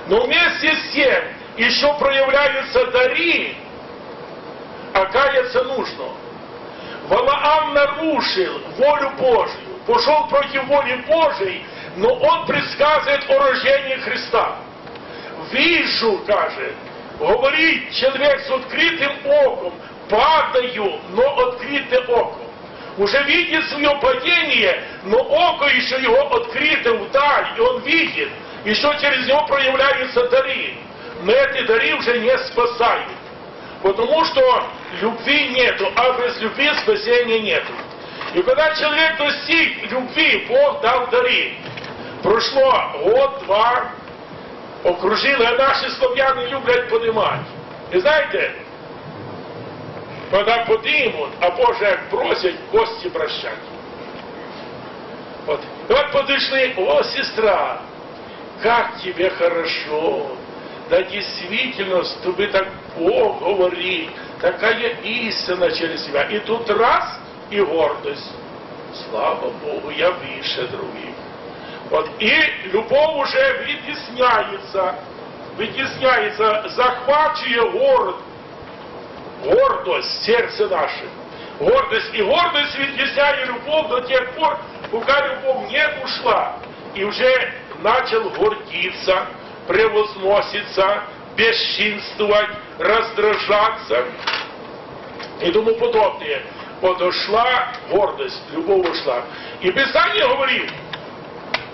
Но вместе с тем еще проявляются дары, а каяться нужно. Валаам нарушил волю Божию, пошел против воли Божией, но он предсказывает о рождении Христа. Вижу, каже, говорит человек с открытым оком, падаю, но открытое око. Уже видит свое падение, но око еще его открыто вдаль, и он видит, еще через него проявляются дары. Но эти дары уже не спасают. Потому что любви нету, а без любви спасения нету. И когда человек достиг любви, Бог дал дары. Прошло год-два, окружили, а наши славяне люблять поднимать. И знаете, когда поднимут, а Боже, як просять, кості прощать. Вот. Вот подошли, о, сестра, как тебе хорошо. Да действительно, чтобы так Бог говорит, такая истина через себя. И тут раз, и гордость. Слава Богу, я выше других. Вот. И любовь уже вытесняется, захватывая город. Гордость, сердце наше. Гордость. И гордость вытесняет любовь до тех пор, пока любовь не ушла. И уже начал гордиться, превозноситься, бесчинствовать, раздражаться и тому подобное. Подошла гордость, любовь ушла. И Писание говорит,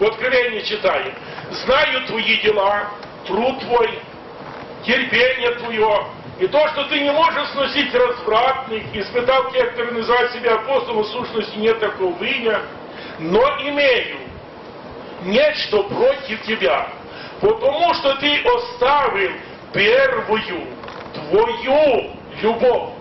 в Откровении читаем, знаю твои дела, труд твой, терпение твое, и то, что ты не можешь сносить развратных, испытал тех, кто называет себя апостолом, в сущности нет такого имя, но имею нечто против тебя, потому что ты оставил первую твою любовь.